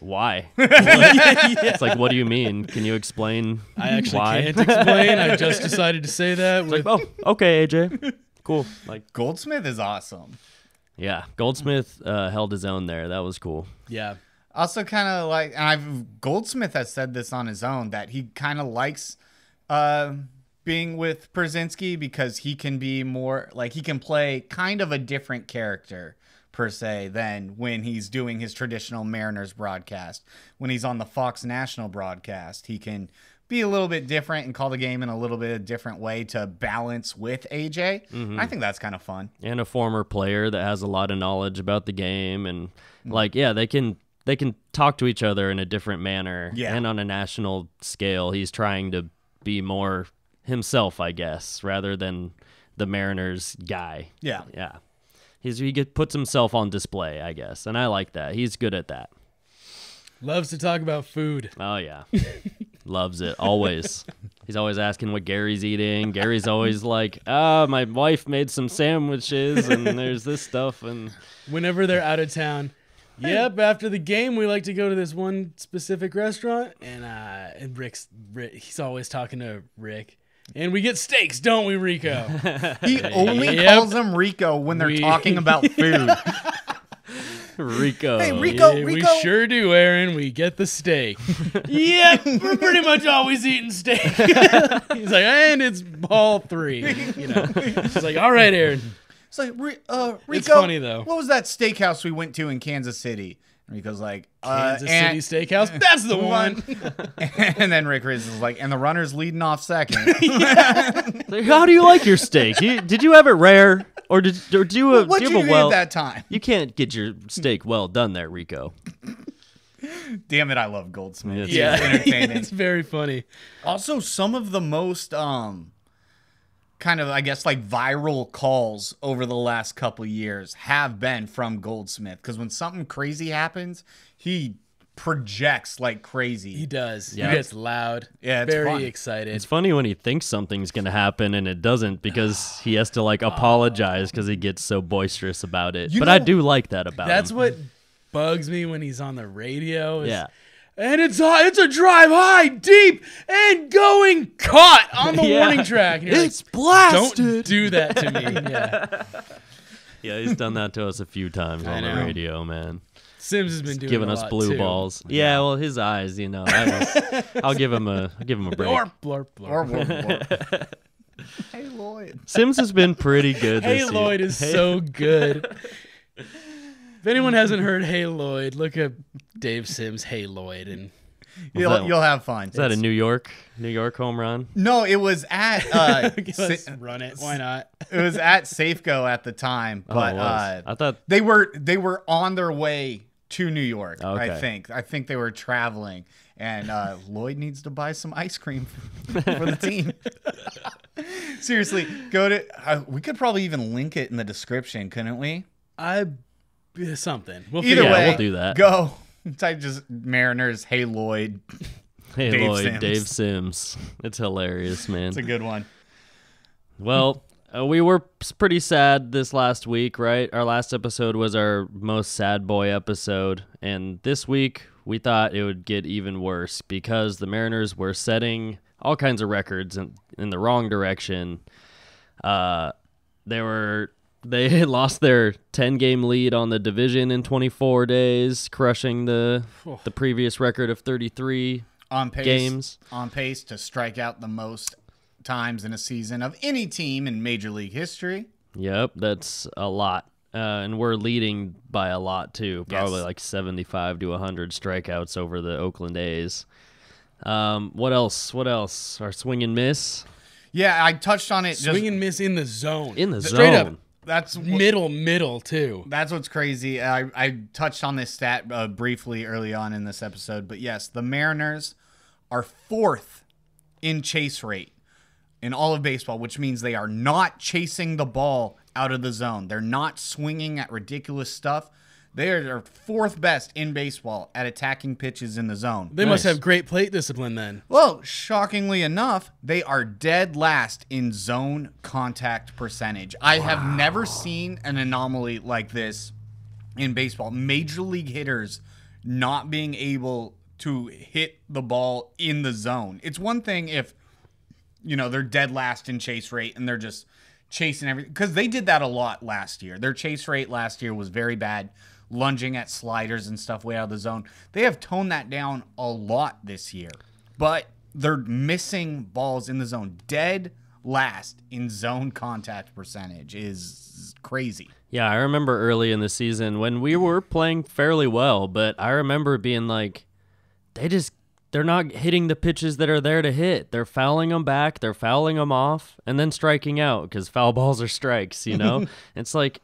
why? It's like, what do you mean? Can you explain? I actually can't explain. I just decided to say that. Like, oh, okay, AJ. Cool. Like Goldsmith is awesome. Yeah, Goldsmith held his own there. That was cool. Yeah. Also kind of like, and Goldsmith has said this on his own, that he kind of likes being with Brzezinski because he can be more, like he can play kind of a different character per se than when he's doing his traditional Mariners broadcast. When he's on the Fox National broadcast, he can be a little bit different and call the game in a little bit of a different way to balance with AJ. Mm-hmm. I think that's kind of fun. And a former player that has a lot of knowledge about the game and like, yeah, they can talk to each other in a different manner. Yeah. And on a national scale, he's trying to be more himself, I guess, rather than the Mariners guy. Yeah. Yeah. He puts himself on display, I guess. And I like that. He's good at that. Loves to talk about food. Oh yeah. Loves it, always. He's always asking what Gary's eating. Gary's always like, my wife made some sandwiches and there's this stuff. And whenever they're out of town, yep, after the game we like to go to this one specific restaurant. And Rick, he's always talking to Rick. And we get steaks, don't we, Rico? He only calls them Rico when they're talking about food. Rico. Hey, Rico, yeah, Rico. We sure do, Aaron. We get the steak. Yeah, we're pretty much always eating steak. He's like, and it's ball three. You know, he's like, all right, Aaron. It's like, Rico, it's funny, though. What was that steakhouse we went to in Kansas City? And Rico's like, Kansas City Steakhouse? That's the one. And then Rick Rizzo is like, and the runner's leading off second. Like, how do you like your steak? Did you have it rare? Or did you that time? You can't get your steak well done there, Rico. Damn it, I love Goldsmith. Yeah, it's entertaining. It's very funny. Also, some of the most kind of, I guess, like viral calls over the last couple years have been from Goldsmith, because when something crazy happens, he projects like crazy. He does. Yeah. He gets loud. Yeah, it's very excited. It's funny when he thinks something's going to happen and it doesn't, because he has to like apologize because he gets so boisterous about it. But I do like that about him. That's what bugs me when he's on the radio. Yeah. And it's a drive high, deep, and going caught on the warning track. It's like, blasted. Don't do that to me. Yeah. Yeah, he's done that to us a few times on the radio, man. Sims has been giving us blue balls. Yeah, well, his eyes, you know. I'll give him a break. Blorp, blorp, blorp, blorp, blorp. Hey, Lloyd. Sims has been pretty good this year. Hey, Lloyd is so good. If anyone hasn't heard Hey, Lloyd, look up Dave Sims, Hey, Lloyd, and you'll have fun. Is that a New York home run? No, it was at run it. Why not? It was at Safeco at the time, but I thought they were on their way to New York. Okay. I think they were traveling, and Lloyd needs to buy some ice cream for the team. Seriously, go to. We could probably even link it in the description, couldn't we? Something. Either way, we'll do that. Go. Type just Mariners, Hey, Lloyd. Hey, Dave Lloyd, Sims. Dave Sims. It's hilarious, man. It's a good one. Well, we were pretty sad this last week, right? Our last episode was our most sad boy episode. And this week, we thought it would get even worse because the Mariners were setting all kinds of records in the wrong direction. They lost their 10-game lead on the division in 24 days, crushing the previous record of 33. On pace to strike out the most times in a season of any team in Major League history. Yep, that's a lot. And we're leading by a lot, too. Probably like 75 to 100 strikeouts over the Oakland A's. What else? What else? Our swing and miss? Yeah, I touched on it. Swing and miss in the zone. In the zone. Straight up. That's middle, too. That's what's crazy. I touched on this stat briefly early on in this episode. But, yes, the Mariners are 4th in chase rate in all of baseball, which means they are not chasing the ball out of the zone. They're not swinging at ridiculous stuff. They are 4th best in baseball at attacking pitches in the zone. They must have great plate discipline then. Well, shockingly enough, they are dead last in zone contact percentage. I have never seen an anomaly like this in baseball. Major league hitters not being able to hit the ball in the zone. It's one thing if, you know, they're dead last in chase rate and they're just chasing everything. Because they did that a lot last year. Their chase rate last year was very bad. Lunging at sliders and stuff way out of the zone. They have toned that down a lot this year, but they're missing balls in the zone. Dead last in zone contact percentage is crazy. Yeah, I remember early in the season when we were playing fairly well, but I remember being like, they're not hitting the pitches that are there to hit. They're fouling them back, they're fouling them off, and then striking out because foul balls are strikes, you know? It's like,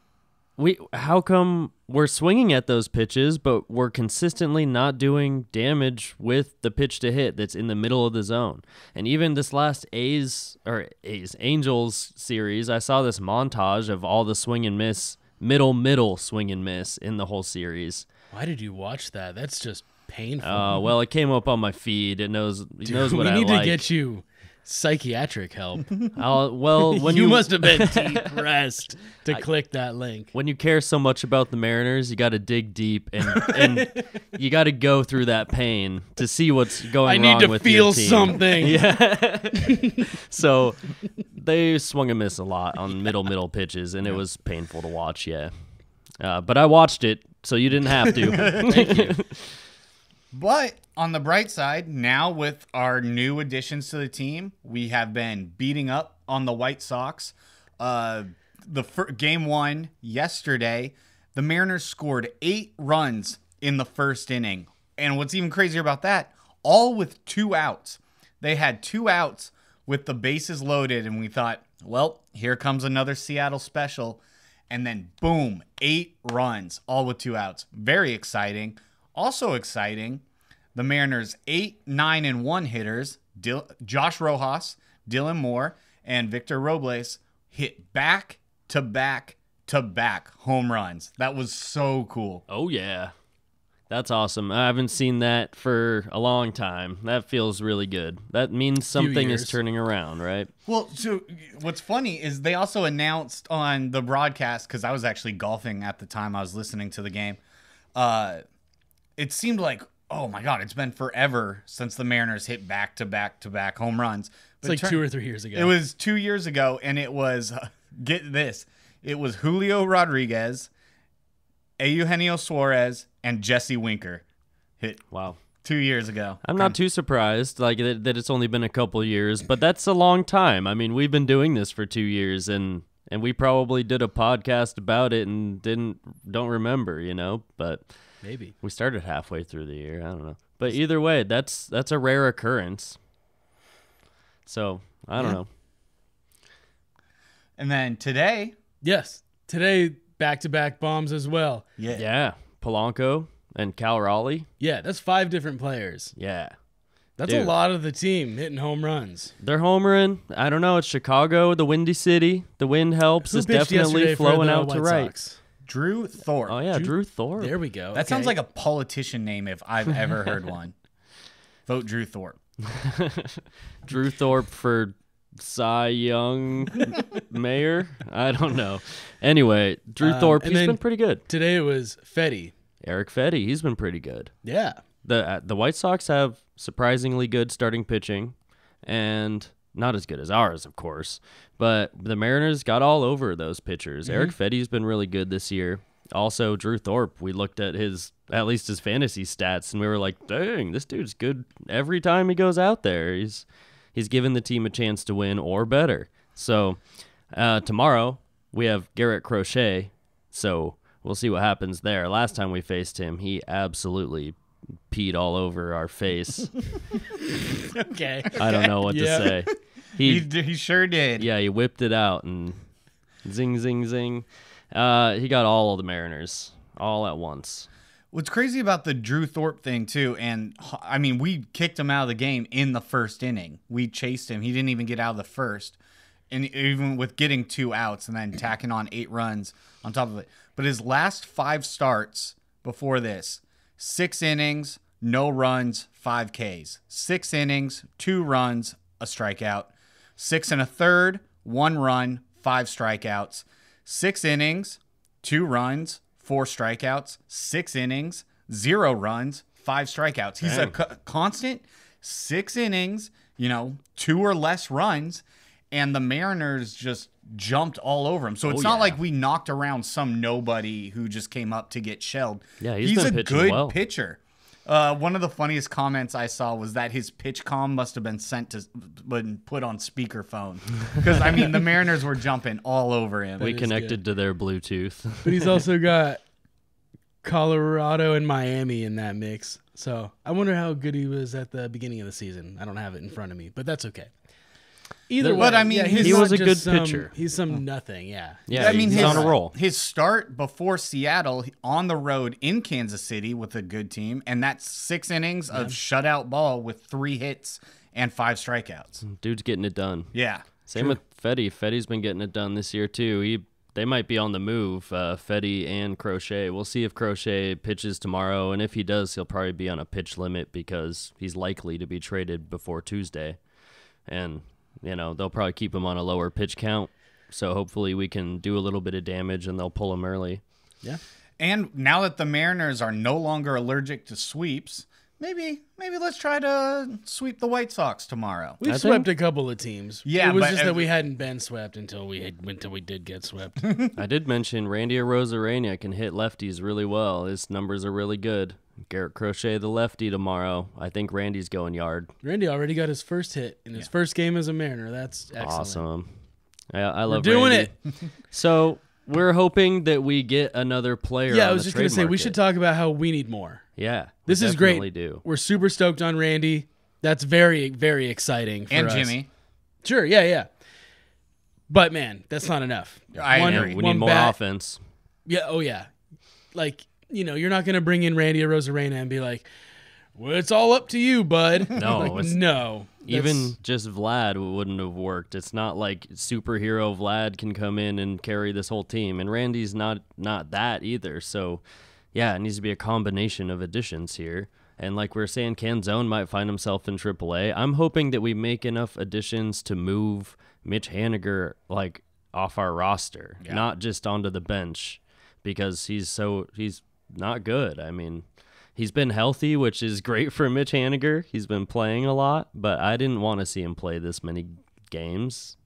how come we're swinging at those pitches, but we're consistently not doing damage with the pitch to hit that's in the middle of the zone? And even this last Angels series, I saw this montage of all the swing and miss, middle swing and miss in the whole series. Why did you watch that? That's just painful. Well, it came up on my feed. It knows what I like. We need to get you psychiatric help. Well, when you must have been depressed to click that link. When you care so much about the Mariners, you got to dig deep and you got to go through that pain to see what's going wrong with your team. I need to feel something. Yeah. So they swung and missed a lot on middle pitches, and it was painful to watch. Yeah, but I watched it, so you didn't have to. Thank you. But on the bright side, now with our new additions to the team, we have been beating up on the White Sox. The game one yesterday, the Mariners scored 8 runs in the first inning. And what's even crazier about that, all with 2 outs. They had 2 outs with the bases loaded, and we thought, well, here comes another Seattle special. And then, boom, 8 runs, all with 2 outs. Very exciting. Also exciting, the Mariners' 8, 9, and 1 hitters, Josh Rojas, Dylan Moore, and Victor Robles, hit back-to-back-to-back home runs. That was so cool. Oh, yeah. That's awesome. I haven't seen that for a long time. That feels really good. That means something is turning around, right? Well, so what's funny is they also announced on the broadcast, because I was actually golfing at the time I was listening to the game, it seemed like, oh, my God, it's been forever since the Mariners hit back-to-back-to-back home runs. But it's like 2 or 3 years ago. It was 2 years ago, and it was, get this, it was Julio Rodriguez, Eugenio Suarez, and Jesse Winker hit. Wow. 2 years ago. I'm not too surprised like that it's only been a couple years, but that's a long time. I mean, we've been doing this for 2 years, and we probably did a podcast about it and don't remember, you know, but... Maybe. We started halfway through the year. I don't know. But either way, that's a rare occurrence. So, I don't know. And then today. Yes. Today, back-to-back bombs as well. Yeah. Yeah. Polanco and Cal Raleigh. Yeah, that's 5 different players. Yeah. That's a lot of the team hitting home runs. They're homering. I don't know. It's Chicago, the windy city. The wind helps. It's definitely flowing out to right. Drew Thorpe. Oh, yeah, Drew Thorpe. There we go. That sounds like a politician name if I've ever heard one. Vote Drew Thorpe. Drew Thorpe for Cy Young mayor? I don't know. Anyway, Drew Thorpe, he's been pretty good. Today it was Fetty. Eric Fetty, he's been pretty good. Yeah. The White Sox have surprisingly good starting pitching, and not as good as ours, of course, but the Mariners got all over those pitchers. Mm-hmm. Eric Fetty's been really good this year. Also, Drew Thorpe, we looked at his, at least his fantasy stats, and we were like, dang, this dude's good every time he goes out there. He's given the team a chance to win or better. So tomorrow we have Garrett Crochet, so we'll see what happens there. Last time we faced him, he absolutely peed all over our face. Okay. I don't know what to say. He sure did. Yeah, he whipped it out and zing, zing, zing. He got all of the Mariners all at once. What's crazy about the Drew Thorpe thing, too, and, I mean, we kicked him out of the game in the first inning. We chased him. He didn't even get out of the first. And even with getting 2 outs and then tacking on 8 runs on top of it. But his last 5 starts before this, 6 innings, no runs, 5 Ks. 6 innings, 2 runs, a strikeout. 6 1/3, 1 run, 5 strikeouts. 6 innings, 2 runs, 4 strikeouts, 6 innings, 0 runs, 5 strikeouts. He's a constant 6 innings, 2 or less runs, and the Mariners just jumped all over him. So it's not like we knocked around some nobody who just came up to get shelled. Yeah, he's a good pitcher. One of the funniest comments I saw was that his pitch comm must have been put on speakerphone, because I mean the Mariners were jumping all over him. We connected to their Bluetooth. But he's also got Colorado and Miami in that mix. So I wonder how good he was at the beginning of the season. I don't have it in front of me, but that's okay. Either way, I mean, he was a good pitcher. He's some nothing, yeah. I mean, he's on a roll. His start before Seattle on the road in Kansas City with a good team, and that's 6 innings of shutout ball with 3 hits and 5 strikeouts. Dude's getting it done. Yeah. Same with Fetty. Fetty's been getting it done this year too. They might be on the move, Fetty and Crochet. We'll see if Crochet pitches tomorrow, and if he does, he'll probably be on a pitch limit because he's likely to be traded before Tuesday, and they'll probably keep him on a lower pitch count. So hopefully we can do a little bit of damage and they'll pull him early. Yeah. And now that the Mariners are no longer allergic to sweeps, maybe let's try to sweep the White Sox tomorrow. We've swept a couple of teams. Yeah. It was just that we hadn't been swept until we did get swept. I did mention Randy Arozarena can hit lefties really well. His numbers are really good. Garrett Crochet, the lefty, tomorrow. I think Randy's going yard. Randy already got his first hit in his first game as a Mariner. That's excellent. Awesome. I love doing Randy. So we're hoping that we get another player. Yeah, I was just going to say, we should talk about how we need more. Yeah, this is great. We're super stoked on Randy. That's very, very exciting for us. Jimmy. Sure, yeah. But, man, that's not enough. I agree. We need more offense. Yeah, like, you're not going to bring in Randy Arozarena and be like, well, it's all up to you, bud. No. No. Even just Vlad wouldn't have worked. It's not like superhero Vlad can come in and carry this whole team. And Randy's not that either. So, yeah, it needs to be a combination of additions here. And like we're saying, Canzone might find himself in AAA. I'm hoping that we make enough additions to move Mitch Haniger off our roster, not just onto the bench, because he's not good. I mean, he's been healthy, which is great for Mitch Haniger. He's been playing a lot, but I didn't want to see him play this many games.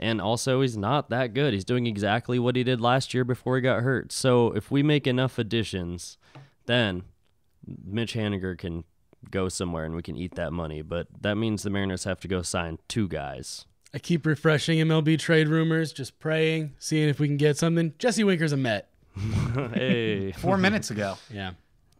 And also he's not that good. He's doing exactly what he did last year before he got hurt. So if we make enough additions, then Mitch Haniger can go somewhere and we can eat that money. But that means the Mariners have to go sign 2 guys. I keep refreshing MLB trade rumors, just praying, seeing if we can get something. Jesse Winker's a Met. Hey. 4 minutes ago. Yeah.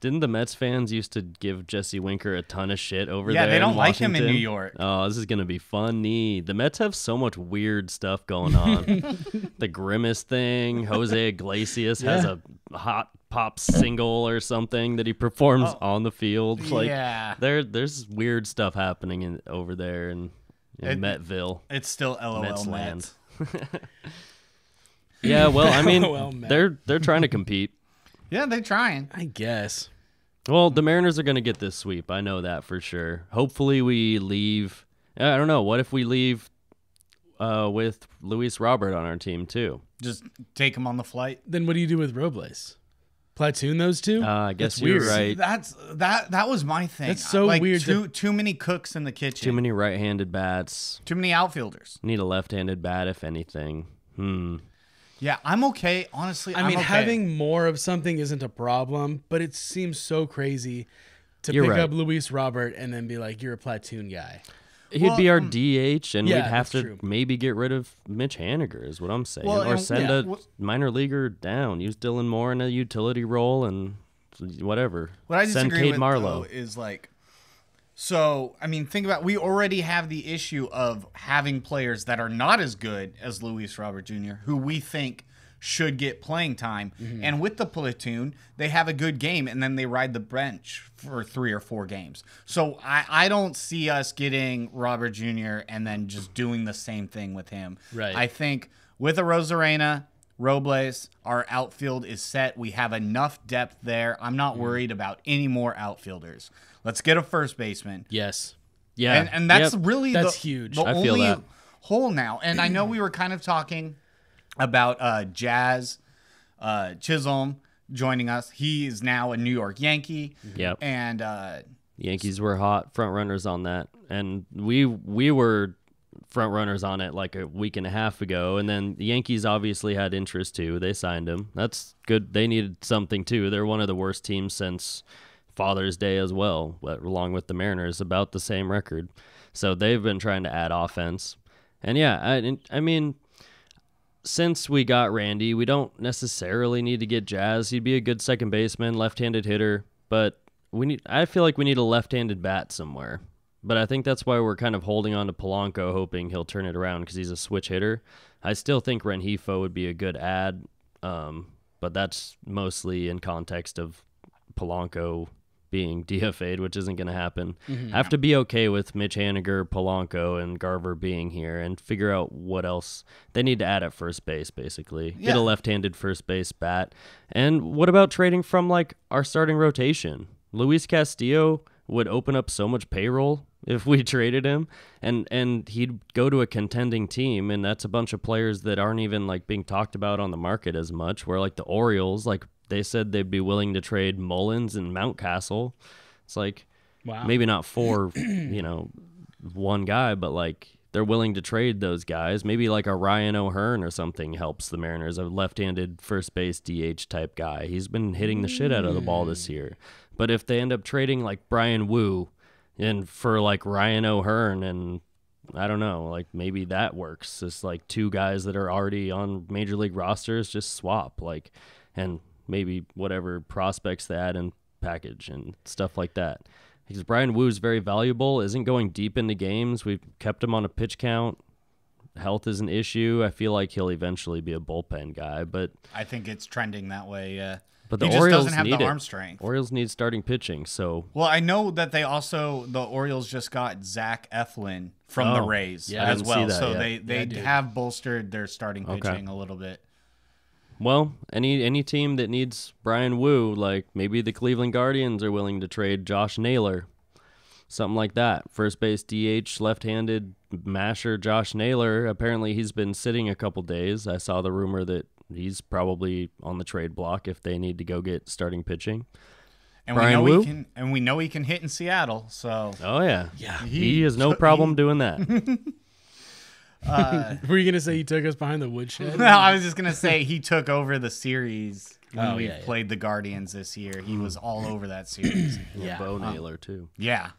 Didn't the Mets fans used to give Jesse Winker a ton of shit over there? Yeah, they don't like him in New York. Oh, this is going to be funny. The Mets have so much weird stuff going on. The Grimace thing. Jose Iglesias has a hot pop single or something that he performs on the field. There's weird stuff happening over there in Metville. It's still LOL Mets land. Yeah, well, I mean, they're trying to compete. Yeah, they're trying, I guess. Well, the Mariners are going to get this sweep. I know that for sure. Hopefully we leave. I don't know. What if we leave with Luis Robert on our team, too? Just take him on the flight? Then what do you do with Robles? Platoon those two? I guess you're right. That was my thing. That's so weird. Too many cooks in the kitchen. Too many right-handed bats. Too many outfielders. Need a left-handed bat, if anything. Yeah, I'm okay. Honestly, I mean, okay. Having more of something isn't a problem, but it seems so crazy to pick up Luis Robert and then be like, you're a platoon guy. He'd be our DH, and we'd have to maybe get rid of Mitch Haniger is what I'm saying. Well, or send a minor leaguer down. Use Dylan Moore in a utility role and whatever. What I disagree with, though, is like... So, I mean, think about, we already have the issue of having players that are not as good as Luis Robert Jr., who we think should get playing time. Mm-hmm. And with the platoon, they have a good game, and then they ride the bench for 3 or 4 games. So I don't see us getting Robert Jr. and then just doing the same thing with him. Right. I think with Arozarena, Robles, our outfield is set. We have enough depth there. I'm not worried about any more outfielders. Let's get a first baseman. Yes. Yeah. And that's really huge. The only hole now. And I know we were kind of talking about Jazz Chisholm joining us. He is now a New York Yankee. Yep. And Yankees were hot front runners on that. And we were front runners on it like a week and a half ago, and then the Yankees obviously had interest too. They signed him. That's good. They needed something too. They're one of the worst teams since Father's Day as well, along with the Mariners, about the same record. So they've been trying to add offense. And yeah, I mean, since we got Randy, we don't necessarily need to get Jazz. He'd be a good second baseman, left-handed hitter, but I feel like we need a left-handed bat somewhere. But I think that's why we're kind of holding on to Polanco, hoping he'll turn it around because he's a switch hitter. I still think Rengifo would be a good add, but that's mostly in context of Polanco being DFA'd, which isn't going to happen. Mm-hmm. I have to be okay with Mitch Haniger, Polanco, and Garver being here and figure out what else they need to add at first base, basically. Yeah. Get a left-handed first base bat. And what about trading from, like, our starting rotation? Luis Castillo would open up so much payroll if we traded him, and he'd go to a contending team, and that's a bunch of players that aren't even like being talked about on the market as much, where like the Orioles, like they said they'd be willing to trade Mullins and Mountcastle. It's like, wow. Maybe not for one guy, but like they're willing to trade those guys. Maybe like a Ryan O'Hearn or something helps the Mariners, a left-handed first base DH type guy. He's been hitting the shit out of the ball this year. But if they end up trading like Brian Woo and for like Ryan O'Hearn, and I don't know, like maybe that works. It's like two guys that are already on major league rosters, just swap, like, and maybe whatever prospects they add and package and stuff like that. Because Brian Woo's very valuable, isn't going deep into games. We've kept him on a pitch count. Health is an issue. I feel like he'll eventually be a bullpen guy, but I think it's trending that way. Yeah. But the Orioles doesn't have the arm strength. Orioles need starting pitching, so. Well, I know that they also, the Orioles just got Zach Eflin from the Rays as well. So they have bolstered their starting pitching a little bit. Well, any team that needs Brian Woo, like maybe the Cleveland Guardians are willing to trade Josh Naylor, something like that. First base DH, left-handed masher Josh Naylor. Apparently he's been sitting a couple days. I saw the rumor that he's probably on the trade block if they need to go get starting pitching. And Brian Woo? We know he can hit in Seattle, so. Oh, yeah. Yeah. He has no problem doing that. Were you going to say he took us behind the woodshed? No, I was just going to say he took over the series when we played the Guardians this year. He was all over that series. Yeah. Bo Naylor, too. Yeah.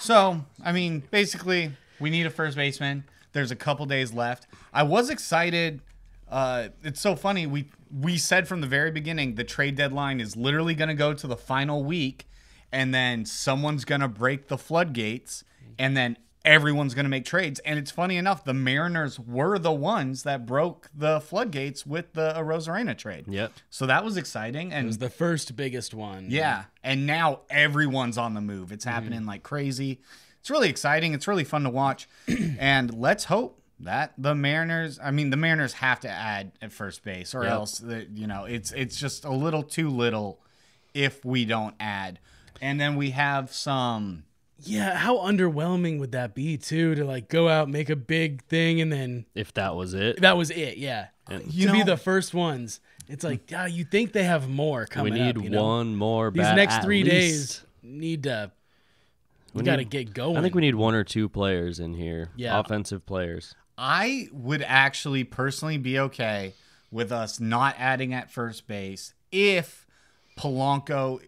So, I mean, basically, we need a first baseman. There's a couple days left. I was excited. It's so funny. We said from the very beginning the trade deadline is literally going to go to the final week, and then someone's going to break the floodgates, and then everyone's going to make trades. And it's funny enough, the Mariners were the ones that broke the floodgates with the Arozarena trade. Yep. So that was exciting. And it was the first biggest one. Yeah. And now everyone's on the move. It's happening like crazy. It's really exciting. It's really fun to watch. And let's hope that the Mariners, I mean, the Mariners have to add at first base or else, it's just a little too little if we don't add. And then we have some. Yeah, how underwhelming would that be, too, to, like, go out, make a big thing, and then. If that was it. That was it, yeah. To be the first ones. It's like, God, you think they have more coming up. We need one more bat. These next 3 days need to. We got to get going. I think we need 1 or 2 players in here, offensive players. I would actually personally be okay with us not adding at first base if Polanco's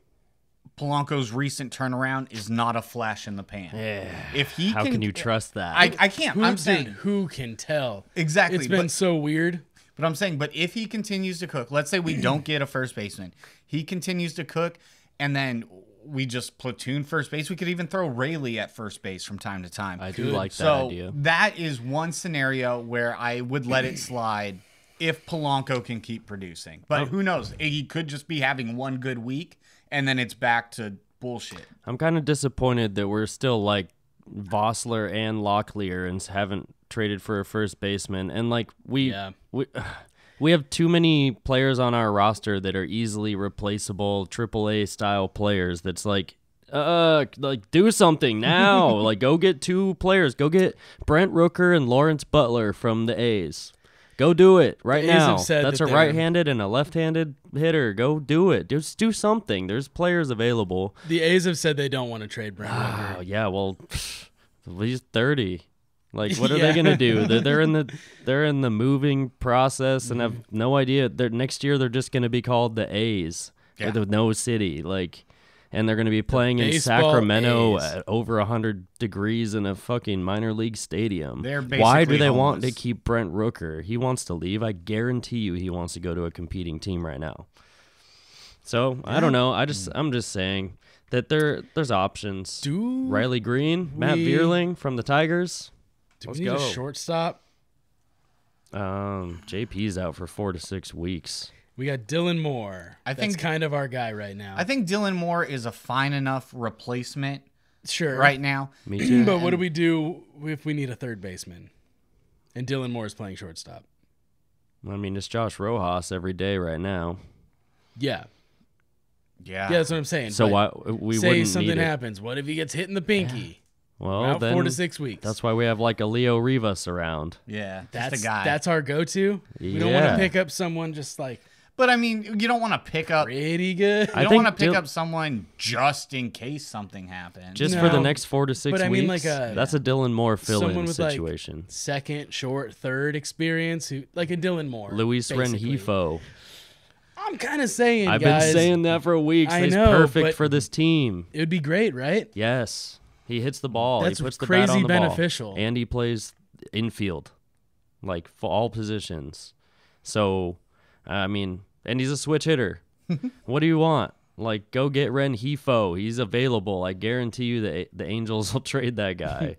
recent turnaround is not a flash in the pan. Yeah. If he How can you trust that? I can't. I'm saying who can tell? Exactly. It's been so weird. But I'm saying, but if he continues to cook, let's say we don't get a first baseman, he continues to cook, and then we just platoon first base. We could even throw Raley at first base from time to time. I do like that idea. So that is one scenario where I would let it slide if Polanco can keep producing. But who knows? He could just be having one good week, and then it's back to bullshit. I'm kind of disappointed that we're still like Vossler and Locklear and haven't traded for a first baseman. And like we have too many players on our roster that are easily replaceable AAA style players. That's like do something now. Like go get two players. Go get Brent Rooker and Lawrence Butler from the A's. Go do it right now. That's a right-handed and a left-handed hitter. Go do it. Just do something. There's players available. The A's have said they don't want to trade Brent Rooker. Oh, yeah, well, at least 30. Like, what are they gonna do? They're in the moving process and have no idea. Next year they're just gonna be called the A's, or the No City. Like, and they're gonna be playing in Sacramento at over 100 degrees in a fucking minor league stadium. Why do they want to keep Brent Rooker? He wants to leave. I guarantee you, he wants to go to a competing team right now. So I don't know. I'm just saying that there's options. Riley Green, Matt Vierling from the Tigers. Do we need a shortstop? JP's out for 4 to 6 weeks. We got Dylan Moore. That's kind of our guy right now. I think Dylan Moore is a fine enough replacement right now. Me too. But what do we do if we need a third baseman? And Dylan Moore is playing shortstop. I mean, it's Josh Rojas every day right now. Yeah. Yeah. Yeah, that's what I'm saying. So say something happens. What if he gets hit in the pinky? Yeah. Well, about then 4 to 6 weeks. That's why we have like a Leo Rivas around. Yeah, that's the guy. That's our go-to. We don't want to pick up someone just like. But I mean, you don't want to pick up pretty good. You don't want to pick up someone just in case something happens. Just for the next 4 to 6 weeks. But I mean, like that's a Dylan Moore fill-in situation. Like second, short, third experience, like a Dylan Moore. Luis Rengifo. I'm kind of saying. I've been saying that for weeks. I know, perfect for this team. It would be great, right? Yes. He hits the ball. That's he puts the bat on the beneficial. Ball. And he plays infield, like for all positions. So, I mean, and he's a switch hitter. What do you want? Like, go get Rengifo. He's available. I guarantee you the Angels will trade that guy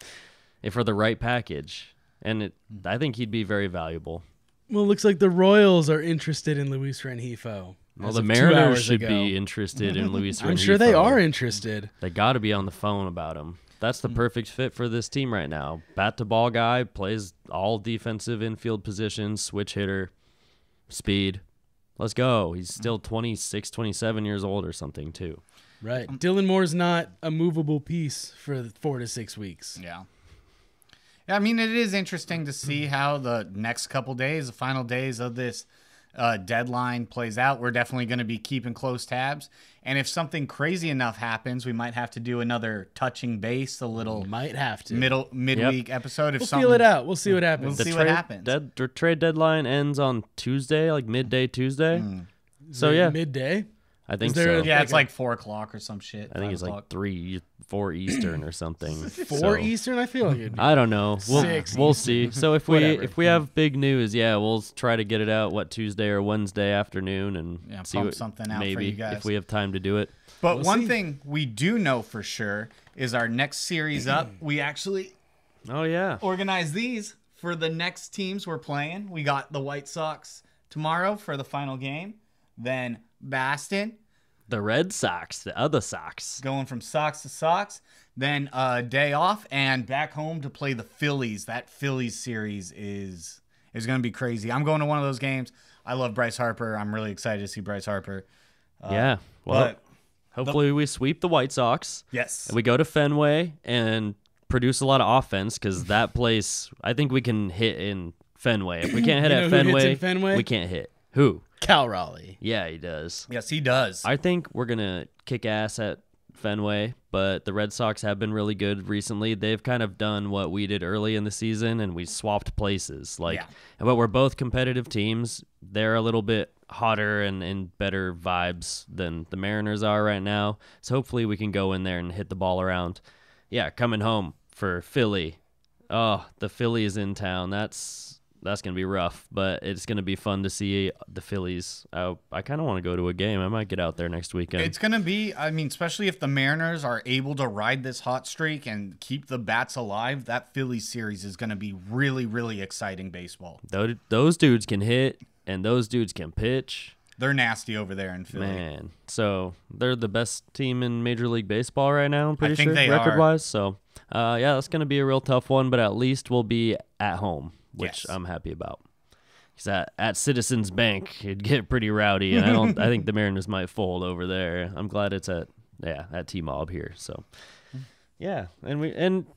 for the right package. And I think he'd be very valuable. Well, it looks like the Royals are interested in Luis Rengifo. Well, the Mariners should be interested in Luis Rengifo. I'm sure they are interested. They got to be on the phone about him. That's the perfect fit for this team right now. Bat-to-ball guy, plays all defensive infield positions, switch hitter, speed. Let's go. He's still 26, 27 years old or something, too. Right. Dylan Moore's not a movable piece for 4 to 6 weeks. Yeah. I mean, it is interesting to see how the next couple days, the final days of this deadline plays out. We're definitely going to be keeping close tabs, and if something crazy enough happens, we might have to do another touching base a little. Might have to midweek episode. If we'll feel it out, we'll see what happens. We'll see what happens. The trade deadline ends on Tuesday, like midday Tuesday. So yeah, midday. I think so. Yeah, it's like 4 o'clock or some shit. I think it's like 3, 4 Eastern or something. 4 Eastern, I feel like it'd be. I don't know. We'll see. So if we have big news, yeah, we'll try to get it out Tuesday or Wednesday afternoon and see pump something out for you guys if we have time to do it. But one thing we do know for sure is our next series up. We actually organize these for the next teams we're playing. We got the White Sox tomorrow for the final game. Then Boston. The Red Sox, the other Sox. Going from Sox to Sox, then a day off and back home to play the Phillies. That Phillies series is going to be crazy. I'm going to one of those games. I love Bryce Harper. I'm really excited to see Bryce Harper. Yeah. Well, hopefully we sweep the White Sox. Yes. And we go to Fenway and produce a lot of offense because that place, I think we can hit in Fenway. If we can't hit at Fenway, we can't hit. Who? Cal Raleigh. Yeah, he does. Yes, he does. I think we're going to kick ass at Fenway, but the Red Sox have been really good recently. They've kind of done what we did early in the season, and we swapped places. But we're both competitive teams. They're a little bit hotter and better vibes than the Mariners are right now. So hopefully we can go in there and hit the ball around. Yeah, coming home for Philly. Oh, the Phillies in town. That's going to be rough, but it's going to be fun to see the Phillies. I kind of want to go to a game. I might get out there next weekend. It's going to be, I mean, especially if the Mariners are able to ride this hot streak and keep the bats alive, that Phillies series is going to be really, really exciting baseball. Those dudes can hit, and those dudes can pitch. They're nasty over there in Philly. Man, so they're the best team in Major League Baseball right now, I'm pretty sure, record-wise. So, yeah, that's going to be a real tough one, but at least we'll be at home, which I'm happy about. Because at Citizens Bank, it'd get pretty rowdy, and I think the Mariners might fold over there. I'm glad it's at T-Mob here. So, yeah, and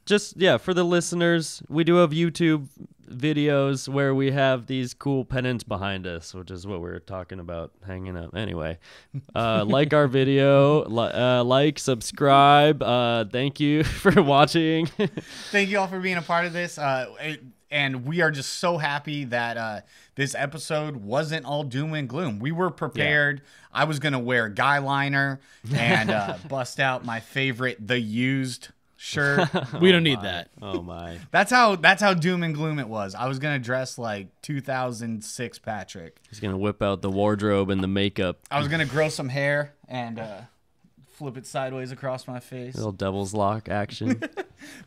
for the listeners, we do have YouTube videos where we have these cool pennants behind us, which is what we were talking about hanging up. Anyway, like our video, subscribe. Thank you for watching. Thank you all for being a part of this. And we are just so happy that this episode wasn't all doom and gloom. We were prepared. Yeah. I was going to wear a guy liner and bust out my favorite, the used shirt. We don't need that. Oh, my. That's how doom and gloom it was. I was going to dress like 2006 Patrick. He's going to whip out the wardrobe and the makeup. I was going to grow some hair and flip it sideways across my face. A little devil's lock action.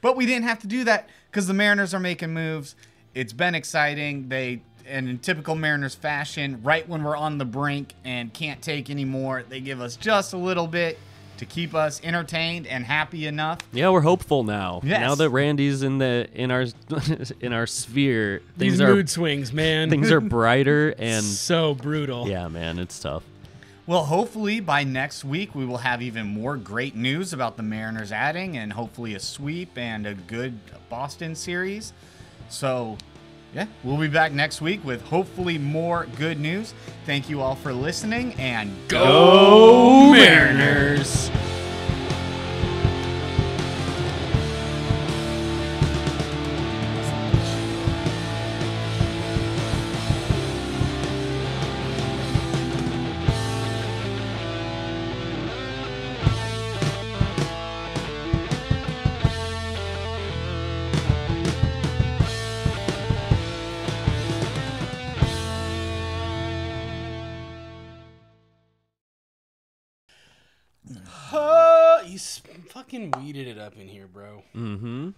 But we didn't have to do that because the Mariners are making moves. It's been exciting. And in typical Mariners fashion, right when we're on the brink and can't take any more, they give us just a little bit to keep us entertained and happy enough. Yeah, we're hopeful now. Yes. Now that Randy's in our sphere, these mood swings, man. Things are brighter and so brutal. Yeah, man, it's tough. Well, hopefully by next week, we will have even more great news about the Mariners adding and hopefully a sweep and a good Boston series. So, yeah, we'll be back next week with hopefully more good news. Thank you all for listening, and go Mariners! Fucking weeded it up in here, bro. Mm-hmm.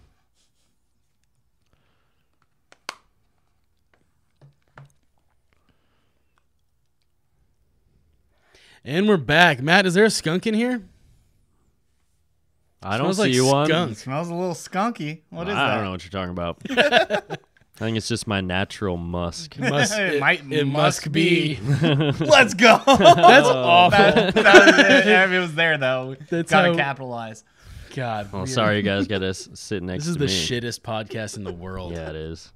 And we're back. Matt, is there a skunk in here? I don't see like one. Skunk. It smells a little skunky. What is that? I don't know what you're talking about. I think it's just my natural musk. It must be. Let's go. That's awful. That was it. It was there, though. Gotta capitalize. God. Sorry you guys got to sit next to me. This is the shittest podcast in the world. Yeah, it is.